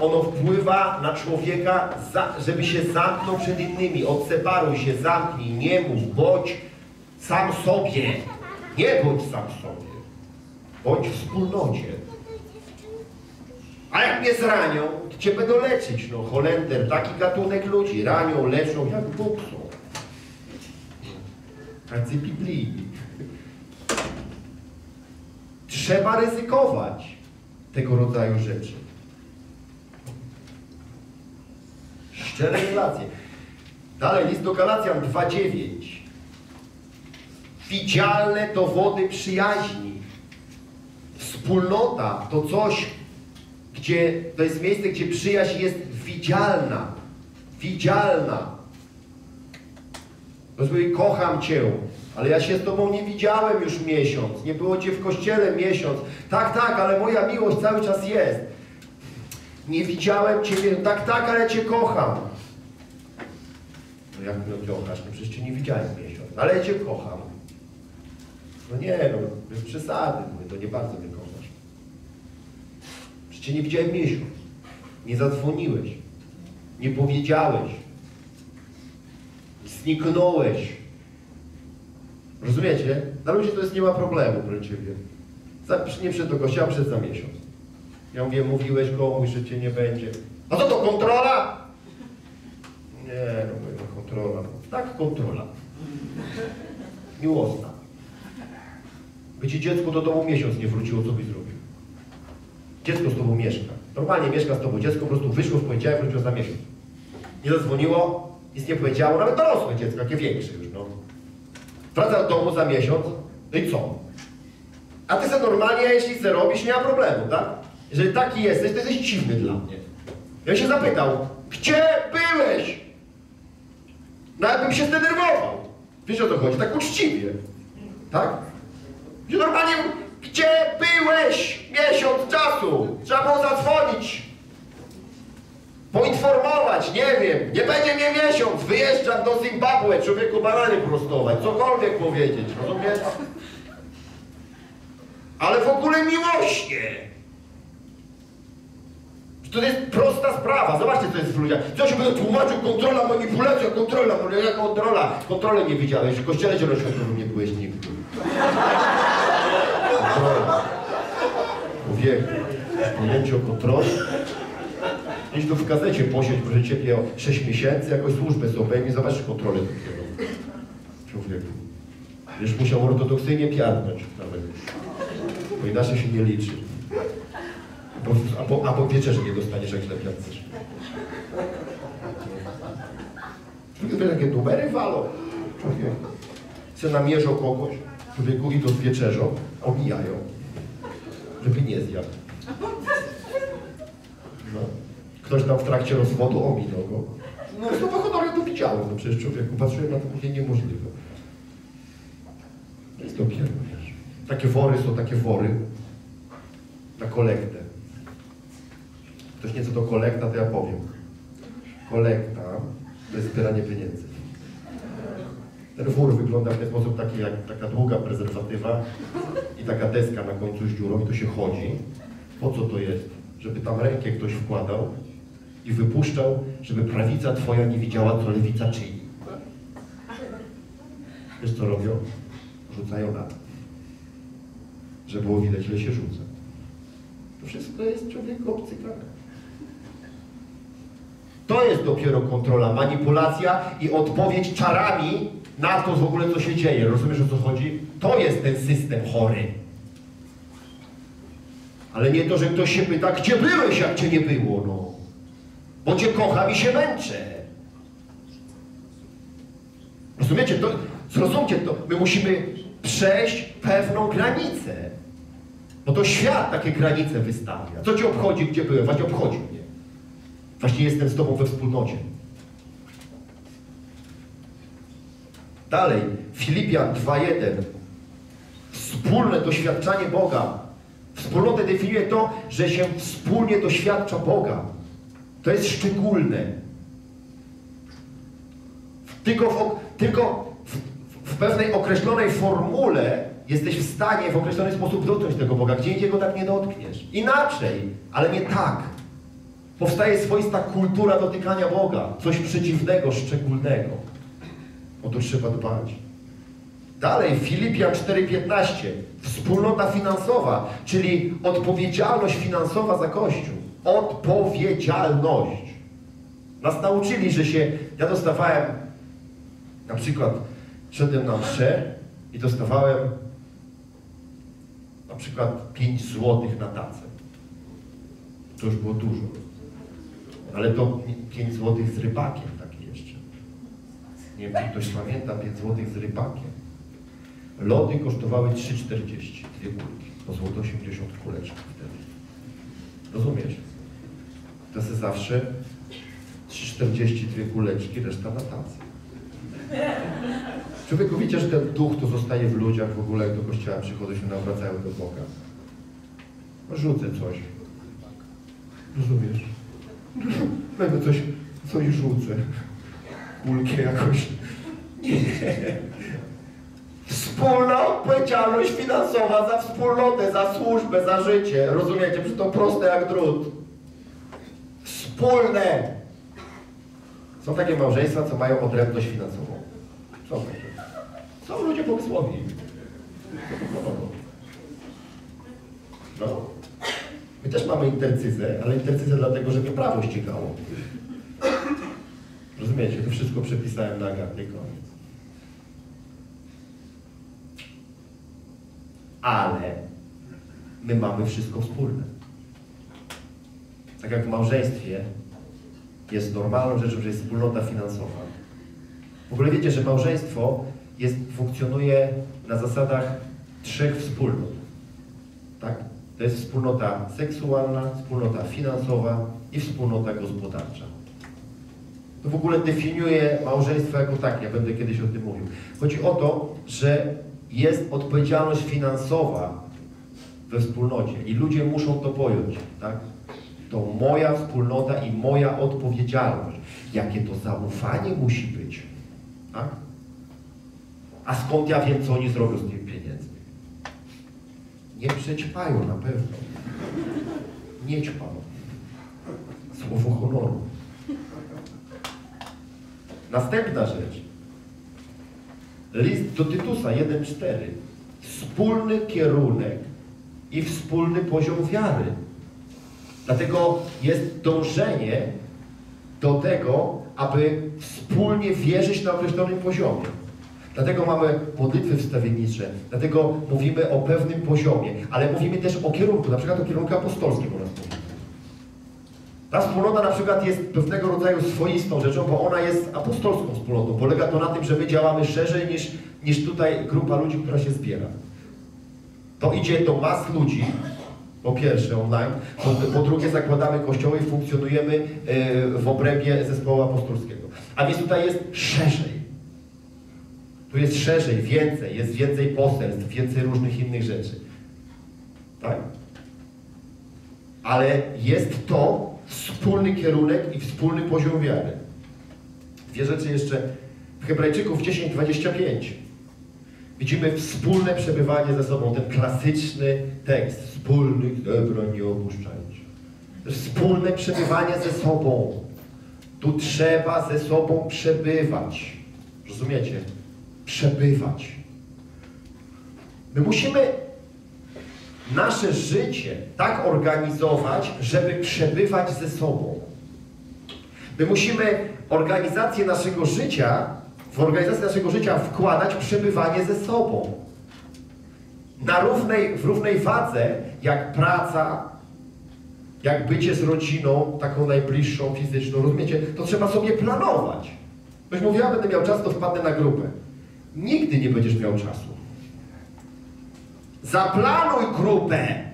ono wpływa na człowieka, żeby się zamknął przed innymi. Odseparuj się, zamknij, nie mów, bądź sam sobie. Nie bądź sam sobie. Bądź w wspólnocie. A jak mnie zranią, to cię będą leczyć. No, Holender, taki gatunek ludzi. Ranią, leczą, jak Bóg są. Tacy biblijni. Trzeba ryzykować tego rodzaju rzeczy. Szczere relacje. Dalej, list do Galacjan dwa dziewięć. Widzialne dowody przyjaźni. Wspólnota to coś, gdzie to jest miejsce, gdzie przyjaźń jest widzialna. Widzialna. Rozumiesz, kocham cię, ale ja się z tobą nie widziałem już miesiąc. Nie było cię w kościele miesiąc. Tak, tak, ale moja miłość cały czas jest. Nie widziałem ciebie, tak, tak, ale cię kocham. No jak mnie kochasz? No przecież cię nie widziałem miesiąc, ale cię kocham. No nie, no bez przesady, no nie bardzo mnie kochasz. Przecież cię nie widziałem miesiąc. Nie zadzwoniłeś, nie powiedziałeś, zniknąłeś. Rozumiecie? Dla ludzi to jest nie ma problemu dla ciebie. Nie przed do kościoła, przed za miesiąc. Ja mówię, mówiłeś komuś, że cię nie będzie. A to to kontrola? Nie, no mówię, no kontrola. Tak, kontrola. Miłosna. By ci dziecko do domu miesiąc nie wróciło, co byś zrobił? Dziecko z tobą mieszka. Normalnie mieszka z tobą. Dziecko po prostu wyszło w poniedziałek, wróciło za miesiąc. Nie zadzwoniło, nic nie powiedziało. Nawet dorosłe dziecko, takie większe już, no. Wraca do domu za miesiąc, no i co? A ty se normalnie, jeśli se robisz, nie ma problemu, tak? Jeżeli taki jesteś, to jesteś dziwny dla mnie. Ja się zapytał, gdzie byłeś? Nawet bym się zdenerwował. Wiesz, o to chodzi, tak uczciwie. Tak? Że normalnie, gdzie byłeś miesiąc czasu? Trzeba było zadzwonić. Poinformować, nie wiem, nie będzie mnie miesiąc, wyjeżdżam do Zimbabwe, człowieku banany prostować, cokolwiek powiedzieć, rozumiesz? Ale w ogóle miłośnie. To jest prosta sprawa. Zobaczcie, co jest w ludziach. Co się będę tłumaczył? Kontrola, manipulacja, kontrola, kontrola. Kontrolę nie widziałeś, że w kościele zielonoświatowym nie byłeś nigdy. Kontrola. Mówię, pojęcie o kontroli. Idź tu w gazecie posiedź, może ciebie o sześć miesięcy, jakąś służbę sobie i zobaczysz kontrolę takiego. Człowieku. Już musiał ortodoksyjnie piarnąć nawet. Bo inaczej się nie liczy. Albo, albo wiecie, że nie dostaniesz, jak źle piancisz. Takie numery walą. Człowiek se namierzą kogoś, człowieku idąc wieczerzą, omijają, żeby nie zjadł. No. Ktoś tam w trakcie rozwodu ominął go. No to honor ja to widziałem, no przecież człowieku patrzyłem na to później niemożliwe. To jest dopiero, wiesz. Takie wory są takie wory na kolektę. Ktoś nieco do kolekta, to ja powiem. Kolekta to jest zbieranie pieniędzy. Ten wór wygląda w ten sposób taki jak taka długa prezerwatywa i taka deska na końcu z dziurą i to się chodzi. Po co to jest? Żeby tam rękę ktoś wkładał i wypuszczał, żeby prawica twoja nie widziała, co lewica czyni. Wiesz co robią? Rzucają na to. Żeby było widać, ile się rzuca. To wszystko jest człowieku obcykane. To jest dopiero kontrola, manipulacja i odpowiedź czarami na to w ogóle, co się dzieje. Rozumiesz, o co chodzi? To jest ten system chory. Ale nie to, że ktoś się pyta, gdzie byłeś, jak cię nie było, no. Bo cię kocham i się męczę. Rozumiecie? To, zrozumcie to. My musimy przejść pewną granicę. Bo to świat takie granice wystawia. Co cię obchodzi, gdzie byłem? Właśnie obchodzi mnie. Właśnie jestem z tobą we wspólnocie. Dalej, Filipian dwa jeden. Wspólne doświadczanie Boga. Wspólnotę definiuje to, że się wspólnie doświadcza Boga. To jest szczególne. Tylko w, tylko w, w pewnej określonej formule jesteś w stanie w określony sposób dotknąć tego Boga. Gdzie indziej go tak nie dotkniesz. Inaczej, ale nie tak. Powstaje swoista kultura dotykania Boga. Coś przeciwnego, szczególnego. O to trzeba dbać. Dalej, Filipian cztery piętnaście. Wspólnota finansowa, czyli odpowiedzialność finansowa za Kościół. Odpowiedzialność. Nas nauczyli, że się... Ja dostawałem... Na przykład szedłem na mszę i dostawałem na przykład pięć złotych na tacę. To już było dużo. Ale to pięć złotych z rybakiem taki jeszcze. Nie wiem, czy ktoś pamięta pięć złotych z rybakiem. Lody kosztowały trzy czterdzieści, dwie kulki. Po złoto osiemdziesiąt kuleczków wtedy. Rozumiesz? To se zawsze trzy czterdzieści, dwie kuleczki, reszta na tacy. Człowieku, widzicie, że ten duch to zostaje w ludziach w ogóle, jak do kościoła przychodzą się nawracają do Boga. Rzucę coś. Rozumiesz? Nawet coś, coś rzucę. Kulkę jakoś. Nie. Wspólna odpowiedzialność finansowa za wspólnotę, za służbę, za życie. Rozumiecie? Przecież to proste jak drut. Wspólne. Są takie małżeństwa, co mają odrębność finansową. Są takie. Są ludzie pomysłowi. No. My też mamy intercyzę, ale intercyzę dlatego, że mnie prawo ścigało. Rozumiecie? To wszystko przepisałem na Agatę i koniec. Ale my mamy wszystko wspólne. Tak jak w małżeństwie jest normalną rzeczą, że jest wspólnota finansowa. W ogóle wiecie, że małżeństwo jest, funkcjonuje na zasadach trzech wspólnot. Tak? To jest wspólnota seksualna, wspólnota finansowa i wspólnota gospodarcza. To w ogóle definiuje małżeństwo jako takie. Ja będę kiedyś o tym mówił. Chodzi o to, że jest odpowiedzialność finansowa we wspólnocie i ludzie muszą to pojąć, tak? To moja wspólnota i moja odpowiedzialność. Jakie to zaufanie musi być, tak? A skąd ja wiem, co oni zrobią z tymi pieniędzmi? Nie przećpają na pewno. Nie ćpam. Słowo honoru. Następna rzecz. List do Tytusa jeden cztery. Wspólny kierunek i wspólny poziom wiary. Dlatego jest dążenie do tego, aby wspólnie wierzyć na określonym poziomie. Dlatego mamy modlitwy wstawiennicze, dlatego mówimy o pewnym poziomie, ale mówimy też o kierunku, na przykład o kierunku apostolskim u nas. Ta wspólnota na przykład jest pewnego rodzaju swoistą rzeczą, bo ona jest apostolską wspólnotą. Polega to na tym, że my działamy szerzej niż, niż tutaj grupa ludzi, która się zbiera. To idzie do mas ludzi, po pierwsze online, po, po drugie zakładamy kościoły i funkcjonujemy w obrębie zespołu apostolskiego. A więc tutaj jest szerzej. Tu jest szerzej, więcej, jest więcej poselstw, więcej różnych innych rzeczy. Tak? Ale jest to wspólny kierunek i wspólny poziom wiary. Dwie rzeczy jeszcze. W Hebrajczyków dziesięć dwadzieścia pięć widzimy wspólne przebywanie ze sobą, ten klasyczny tekst. Wspólnych dobro nie opuszczajcie. Wspólne przebywanie ze sobą. Tu trzeba ze sobą przebywać. Rozumiecie? Przebywać. My musimy nasze życie tak organizować, żeby przebywać ze sobą. My musimy organizację naszego życia, w organizację naszego życia wkładać przebywanie ze sobą. Na równej, w równej wadze, jak praca, jak bycie z rodziną, taką najbliższą, fizyczną, rozumiecie? To trzeba sobie planować. Ktoś mówi, ja będę miał czas, to wpadnę na grupę. Nigdy nie będziesz miał czasu. Zaplanuj grupę.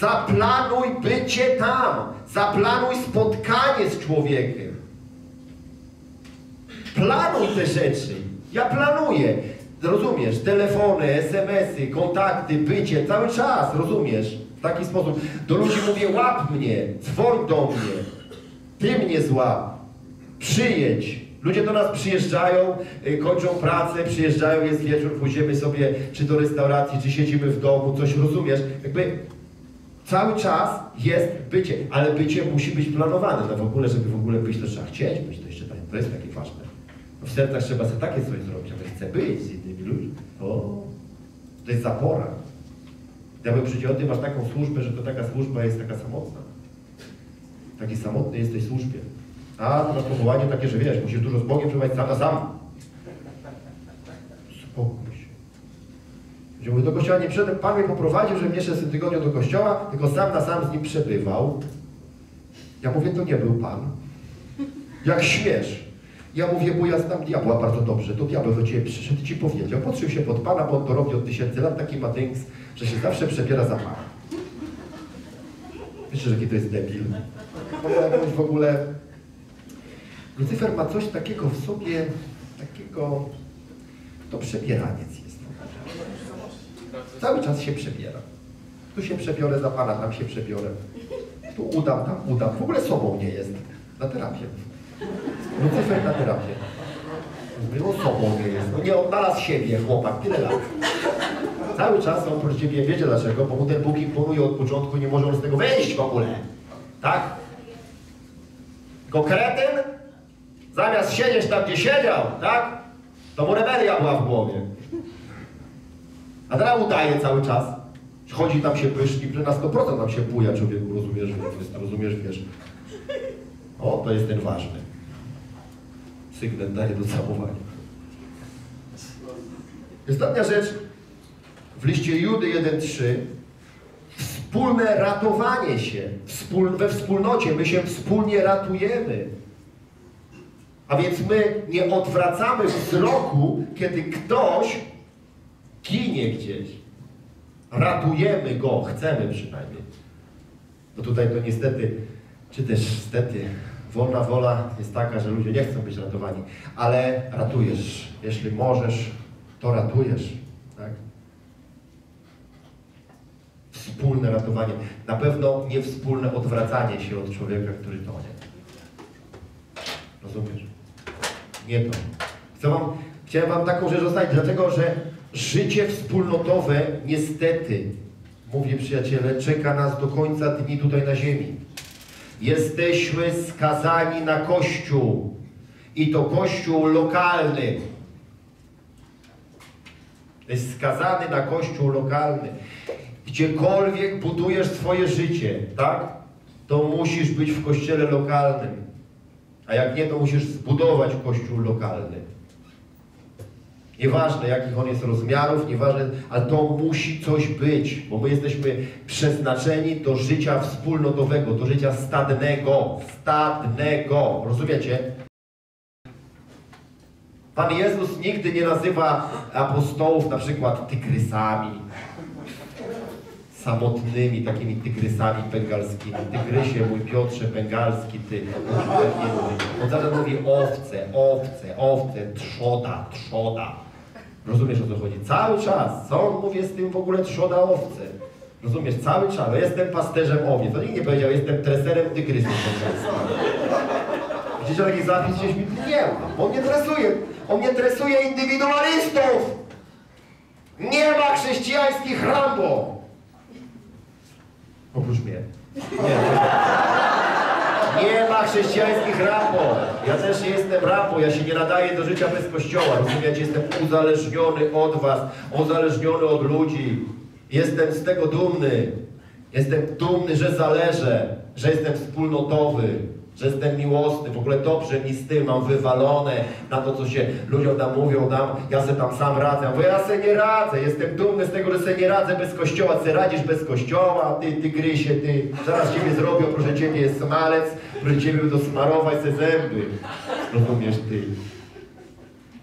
Zaplanuj bycie tam. Zaplanuj spotkanie z człowiekiem. Planuj te rzeczy. Ja planuję. Rozumiesz? Telefony, es em esy, kontakty, bycie. Cały czas. Rozumiesz? W taki sposób. Do ludzi mówię, łap mnie. Dzwoń do mnie. Ty mnie złap. Przyjedź. Ludzie do nas przyjeżdżają, kończą pracę, przyjeżdżają, jest wieczór, pójdziemy sobie czy do restauracji, czy siedzimy w domu, coś rozumiesz. Jakby cały czas jest bycie, ale bycie musi być planowane. No w ogóle, żeby w ogóle być, to trzeba chcieć być, to jeszcze to jest takie ważne. No w sercach trzeba sobie takie coś zrobić, ale chcę być z innymi ludźmi. O, to jest zapora. Ja bym przyjdzie, ty masz taką służbę, że to taka służba jest taka samotna. Taki samotny jesteś w służbie. A to na powołanie takie, że wiesz, musisz dużo z Bogiem przebywać sam na sam. Spokój się. Gdzie mówię, do kościoła nie przyszedłem, Pan mnie poprowadził, żebym jeszcze w tym tygodniu do kościoła, tylko sam na sam z nim przebywał. Ja mówię, to nie był Pan. Jak śmiesz. Ja mówię, bo ja znam diabła bardzo dobrze, to diabeł do Ciebie przyszedł i Ci powiedział. Podszył się pod Pana, bo on to robi od tysięcy lat, taki ma dynks, że się zawsze przebiera za Pana. Wiecie, że jaki to jest debil? W ogóle... Lucyfer ma coś takiego w sobie, takiego... To przebieraniec jest. Cały czas się przebiera. Tu się przebiorę za Pana, tam się przebiorę. Tu udam, tam udam. W ogóle sobą nie jest. Na terapię. Lucyfer na terapię. No sobą nie jest. No nie odnalazł siebie, chłopak, tyle lat. Cały czas on proszę Ciebie, wiecie dlaczego? Bo mu ten Bóg imponuje od początku, nie może on z tego wyjść w ogóle. Tak? Tylko kretyn? Zamiast siedzieć tam, gdzie siedział, tak? To mu rebelia była w głowie. A teraz udaje cały czas. Chodzi tam się pyszni, na sto procent tam się buja człowieku, rozumiesz, rozumiesz, wiesz. O, to jest ten ważny. Sygnet daje do całowania. Ostatnia rzecz. W liście Judy jeden trzy. Wspólne ratowanie się. Wspól- we wspólnocie my się wspólnie ratujemy. A więc my nie odwracamy wzroku, kiedy ktoś ginie gdzieś. Ratujemy go, chcemy przynajmniej. Bo tutaj to niestety, czy też stety, wolna wola jest taka, że ludzie nie chcą być ratowani. Ale ratujesz. Jeśli możesz, to ratujesz. Tak? Wspólne ratowanie. Na pewno nie wspólne odwracanie się od człowieka, który tonie. Rozumiesz? Nie to. Chcę wam, chciałem wam taką rzecz zostawić, dlatego że życie wspólnotowe niestety, mówię przyjaciele, czeka nas do końca dni tutaj na ziemi. Jesteśmy skazani na Kościół i to Kościół lokalny. Jesteś skazany na Kościół lokalny. Gdziekolwiek budujesz swoje życie, tak? To musisz być w kościele lokalnym. A jak nie, to musisz zbudować kościół lokalny. Nieważne jakich on jest rozmiarów, nieważne, ale to musi coś być, bo my jesteśmy przeznaczeni do życia wspólnotowego, do życia stadnego, stadnego, rozumiecie? Pan Jezus nigdy nie nazywa apostołów na przykład tygrysami, samotnymi takimi tygrysami bengalskimi. Tygrysie, mój Piotrze, bengalski ty. On zaraz mówi owce, owce, owce, trzoda, trzoda. Rozumiesz, o co chodzi? Cały czas. Co on mówi z tym w ogóle trzoda owce? Rozumiesz? Cały czas. No, jestem pasterzem owiec. To nikt nie powiedział, jestem treserem tygrysów. Widzicie, taki zapis gdzieś mi nie ma. On nie tresuje. On nie tresuje indywidualistów. Nie ma chrześcijańskich Rambo. Oprócz mnie. Nie, nie ma chrześcijańskich Rambo. Ja też nie jestem Rambo, ja się nie nadaję do życia bez kościoła. Rozumiecie, jestem uzależniony od was, uzależniony od ludzi. Jestem z tego dumny. Jestem dumny, że zależę, że jestem wspólnotowy, że jestem miłosny. W ogóle dobrze mi z tym, mam wywalone na to, co się ludziom tam mówią, tam, ja se tam sam radzę. Bo ja se nie radzę, jestem dumny z tego, że se nie radzę bez kościoła. Se radzisz bez kościoła, ty tygrysie, ty. Zaraz ciebie zrobią, proszę ciebie jest smalec, proszę ciebie dosmarować se zęby. Rozumiesz, ty?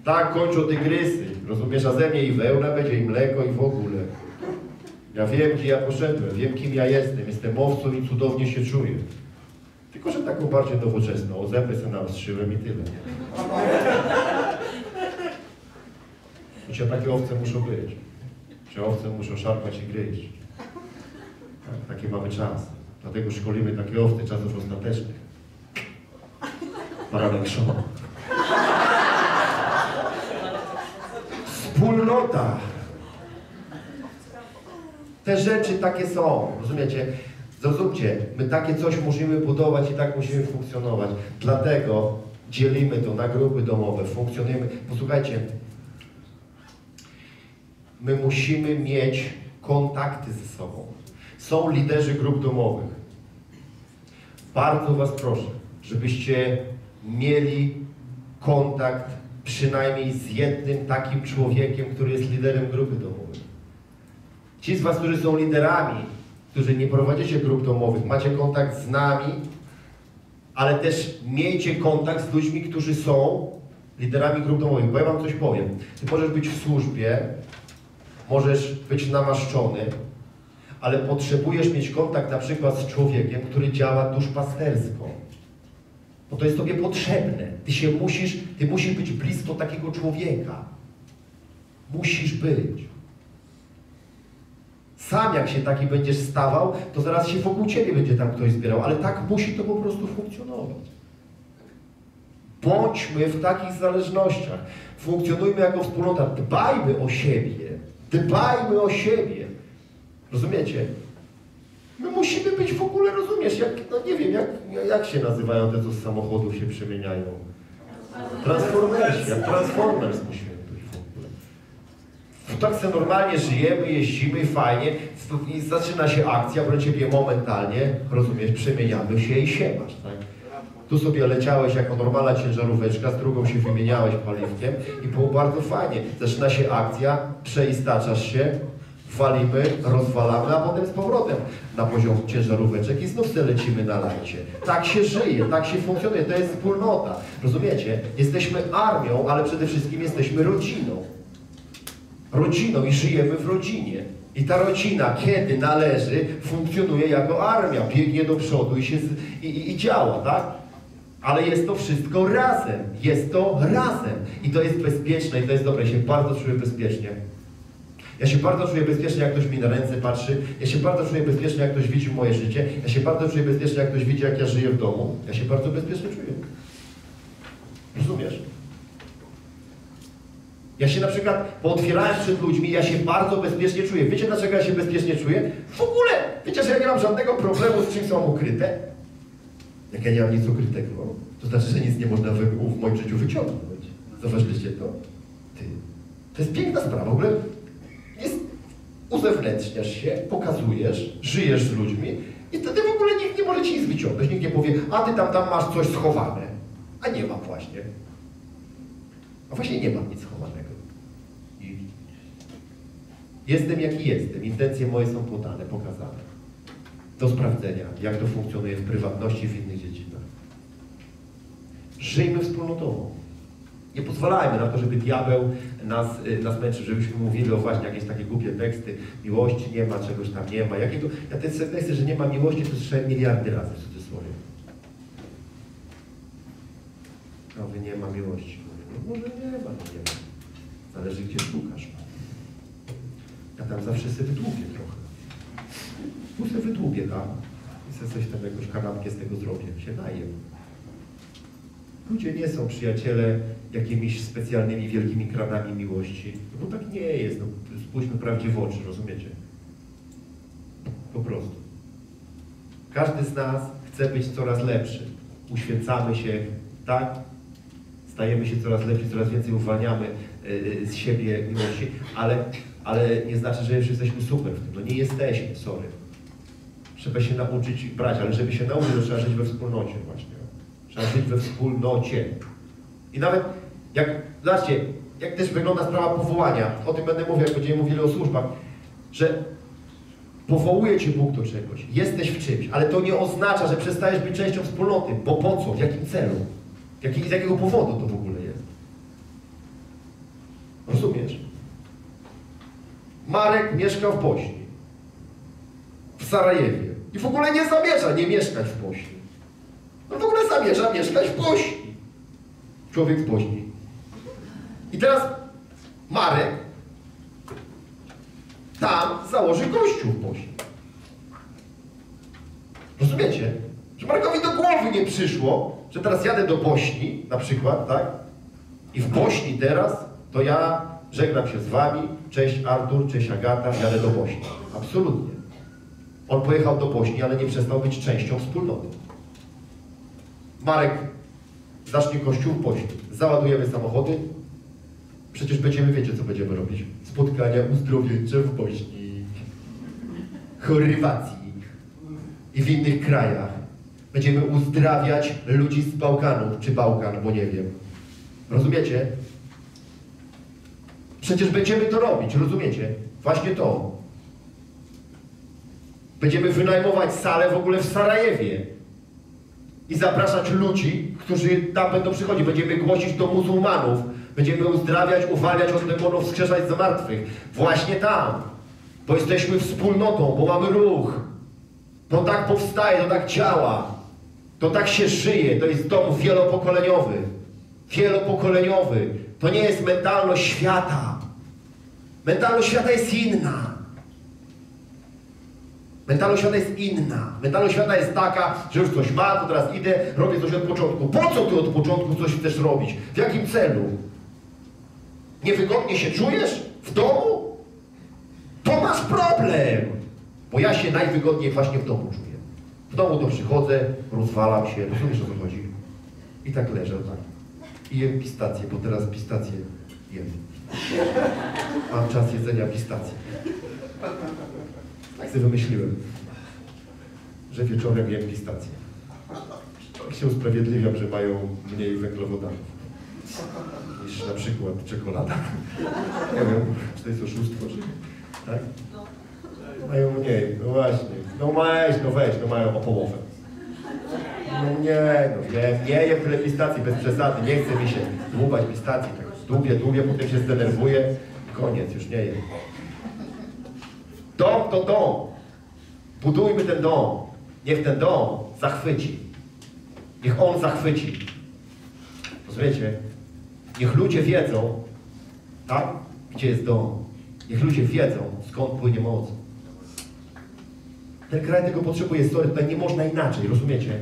Tak kończą tygrysy. Rozumiesz, a ze mnie i wełna będzie, i mleko, i w ogóle. Ja wiem, gdzie ja poszedłem, wiem, kim ja jestem. Jestem owcą i cudownie się czuję. Tylko, że taką bardziej nowoczesną. O zęby sobie naostrzyłem i tyle. Chociaż takie owce muszą być. Czy owce muszą szarpać i gryźć. Tak, taki mamy czas. Dlatego szkolimy takie owce czasów ostatecznych. Paraleksowa. Wspólnota. Te rzeczy takie są. Rozumiecie? Zrozumcie, my takie coś musimy budować i tak musimy funkcjonować. Dlatego dzielimy to na grupy domowe, funkcjonujemy. Posłuchajcie, my musimy mieć kontakty ze sobą. Są liderzy grup domowych. Bardzo was proszę, żebyście mieli kontakt przynajmniej z jednym takim człowiekiem, który jest liderem grupy domowej. Ci z was, którzy są liderami, którzy nie prowadzicie grup domowych, macie kontakt z nami, ale też miejcie kontakt z ludźmi, którzy są liderami grup domowych, bo ja wam coś powiem. Ty możesz być w służbie, możesz być namaszczony, ale potrzebujesz mieć kontakt na przykład z człowiekiem, który działa duszpastersko. Bo to jest tobie potrzebne. Ty się musisz, ty musisz być blisko takiego człowieka. Musisz być. Sam jak się taki będziesz stawał, to zaraz się wokół ciebie będzie tam ktoś zbierał, ale tak musi to po prostu funkcjonować. Bądźmy w takich zależnościach. Funkcjonujmy jako wspólnota. Dbajmy o siebie. Dbajmy o siebie. Rozumiecie? My musimy być w ogóle, rozumiesz, jak, no nie wiem, jak, jak się nazywają te, co z samochodów się przemieniają. Transformers. Jak Transformers musimy. Tak sobie normalnie żyjemy, jeździmy, fajnie, i zaczyna się akcja, bo ciebie momentalnie, rozumiesz, przemieniamy się i siemasz, tak? Tu sobie leciałeś jako normalna ciężaróweczka, z drugą się wymieniałeś paliwkiem i było bardzo fajnie. Zaczyna się akcja, przeistaczasz się, walimy, rozwalamy, a potem z powrotem na poziom ciężaróweczek i znów sobie lecimy na lajcie. Tak się żyje, tak się funkcjonuje, to jest wspólnota. Rozumiecie? Jesteśmy armią, ale przede wszystkim jesteśmy rodziną. Rodziną i żyjemy w rodzinie. I ta rodzina, kiedy należy, funkcjonuje jako armia, biegnie do przodu i, się z, i, i, i działa, tak? Ale jest to wszystko razem, jest to razem. I to jest bezpieczne i to jest dobre, ja się bardzo czuję bezpiecznie. Ja się bardzo czuję bezpiecznie, jak ktoś mi na ręce patrzy, ja się bardzo czuję bezpiecznie, jak ktoś widzi moje życie, ja się bardzo czuję bezpiecznie, jak ktoś widzi, jak ja żyję w domu. Ja się bardzo bezpiecznie czuję. Rozumiesz? Ja się na przykład pootwierałem przed ludźmi, ja się bardzo bezpiecznie czuję. Wiecie, dlaczego ja się bezpiecznie czuję? W ogóle! Wiecie, że ja nie mam żadnego problemu z czymś, co mam ukryte? Jak ja nie mam nic ukrytego, to znaczy, że nic nie można w, w moim życiu wyciągnąć. Zauważyliście to? Ty. To jest piękna sprawa. W ogóle jest, uzewnętrzniasz się, pokazujesz, żyjesz z ludźmi i wtedy w ogóle nikt nie może ci nic wyciągnąć. Nikt nie powie, a ty tam, tam masz coś schowane. A nie mam właśnie. A właśnie nie mam nic chowanego. Jestem jaki jestem, intencje moje są podane, pokazane. Do sprawdzenia, jak to funkcjonuje w prywatności w innych dziedzinach. Żyjmy wspólnotowo. Nie pozwalajmy na to, żeby diabeł nas, nas męczył, żebyśmy mówili o właśnie jakieś takie głupie teksty. Miłości nie ma, czegoś tam nie ma. Jakiego? Ja te teksty, że nie ma miłości, to słyszałem miliardy razy w cudzysłowie. No wy nie ma miłości. Mówię, no może nie ma, nie ma. Zależy gdzie szukasz. Ja tam zawsze sobie wydłubię trochę. Tu sobie wydłubię tam. I sobie coś tam jakąś kanapkę z tego zrobię. Się najem. Ludzie nie są przyjaciele jakimiś specjalnymi, wielkimi kranami miłości. No bo tak nie jest. No, spójrzmy prawdzie w oczy, rozumiecie? Po prostu. Każdy z nas chce być coraz lepszy. Uświęcamy się, tak? Stajemy się coraz lepsi, coraz więcej uwalniamy yy, z siebie miłości, ale, ale nie znaczy, że już jesteśmy super w tym. No nie jesteśmy, sorry. Trzeba się nauczyć brać, ale żeby się nauczyć, to trzeba żyć we wspólnocie właśnie. Trzeba żyć we wspólnocie. I nawet, jak, zobaczcie, jak też wygląda sprawa powołania, o tym będę mówił, jak będziemy mówili o służbach, że powołuje Cię Bóg do czegoś, jesteś w czymś, ale to nie oznacza, że przestajesz być częścią wspólnoty, bo po co, w jakim celu, Jaki, z jakiego powodu to w ogóle jest. Rozumiesz? Marek mieszka w Bośni, w Sarajewie i w ogóle nie zamierza nie mieszkać w Bośni. No w ogóle zamierza mieszkać w Bośni. Człowiek w Bośni. I teraz Marek tam założy kościół w Bośni. Rozumiecie? Że Markowi do głowy nie przyszło, że teraz jadę do Bośni, na przykład, tak? I w Bośni teraz to ja żegnam się z wami, cześć Artur, cześć Agata, jadę do Bośni. Absolutnie. On pojechał do Bośni, ale nie przestał być częścią wspólnoty. Marek zacznie kościół w Bośni. Załadujemy samochody. Przecież będziemy, wiecie co będziemy robić. Spotkania uzdrowieńcze w Bośni, Chorwacji i w innych krajach. Będziemy uzdrawiać ludzi z Bałkanów, czy Bałkan, bo nie wiem. Rozumiecie? Przecież będziemy to robić, rozumiecie? Właśnie to. Będziemy wynajmować salę w ogóle w Sarajewie. I zapraszać ludzi, którzy tam będą przychodzić. Będziemy głosić do muzułmanów. Będziemy uzdrawiać, uwalniać od demonów, wskrzeszać z martwych. Właśnie tam. Bo jesteśmy wspólnotą, bo mamy ruch. To tak powstaje, to tak działa. To tak się żyje. To jest dom wielopokoleniowy. Wielopokoleniowy. To nie jest mentalność świata. Mentalność świata jest inna. Mentalność świata jest inna. Mentalność świata jest taka, że już coś ma, to teraz idę, robię coś od początku. Po co ty od początku coś chcesz robić? W jakim celu? Niewygodnie się czujesz? W domu? To masz problem! Bo ja się najwygodniej właśnie w domu czuję. W domu to przychodzę, rozwalam się, rozumiesz o co chodzi? I tak leżę, tak. I jem pistację, bo teraz pistację jem. Mam czas jedzenia pistacji. Tak sobie wymyśliłem, że wieczorem jem pistację. Tak się usprawiedliwiam, że mają mniej węglowodanów niż na przykład czekolada. Nie wiem, czy to jest oszustwo, czy tak? Mają mniej, no właśnie. No weź, no weź, no mają o połowę. No nie, no nie, nie jem tyle pistacji, bez przesady, nie chce mi się dłubać pistacji. Tak dłubię, dłubię, potem się zdenerwuję, koniec, już nie jem. Dom to dom. Budujmy ten dom. Niech ten dom zachwyci. Niech on zachwyci. Rozumiecie? Niech ludzie wiedzą, tak? Gdzie jest dom. Niech ludzie wiedzą, skąd płynie moc. Ten kraj tego potrzebuje. Sorry, tutaj nie można inaczej, rozumiecie?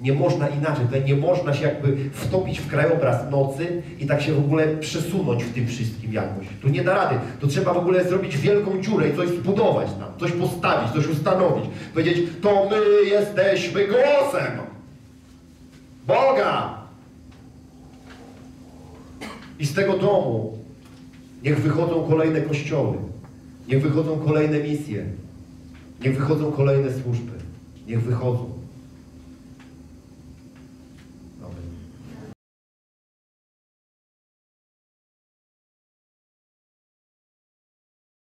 Nie można inaczej. Tutaj nie można się jakby wtopić w krajobraz nocy i tak się w ogóle przesunąć w tym wszystkim jakoś. Tu nie da rady. To trzeba w ogóle zrobić wielką dziurę i coś zbudować tam, coś postawić, coś ustanowić. Powiedzieć, to my jesteśmy głosem Boga. I z tego domu niech wychodzą kolejne kościoły, niech wychodzą kolejne misje, niech wychodzą kolejne służby, niech wychodzą.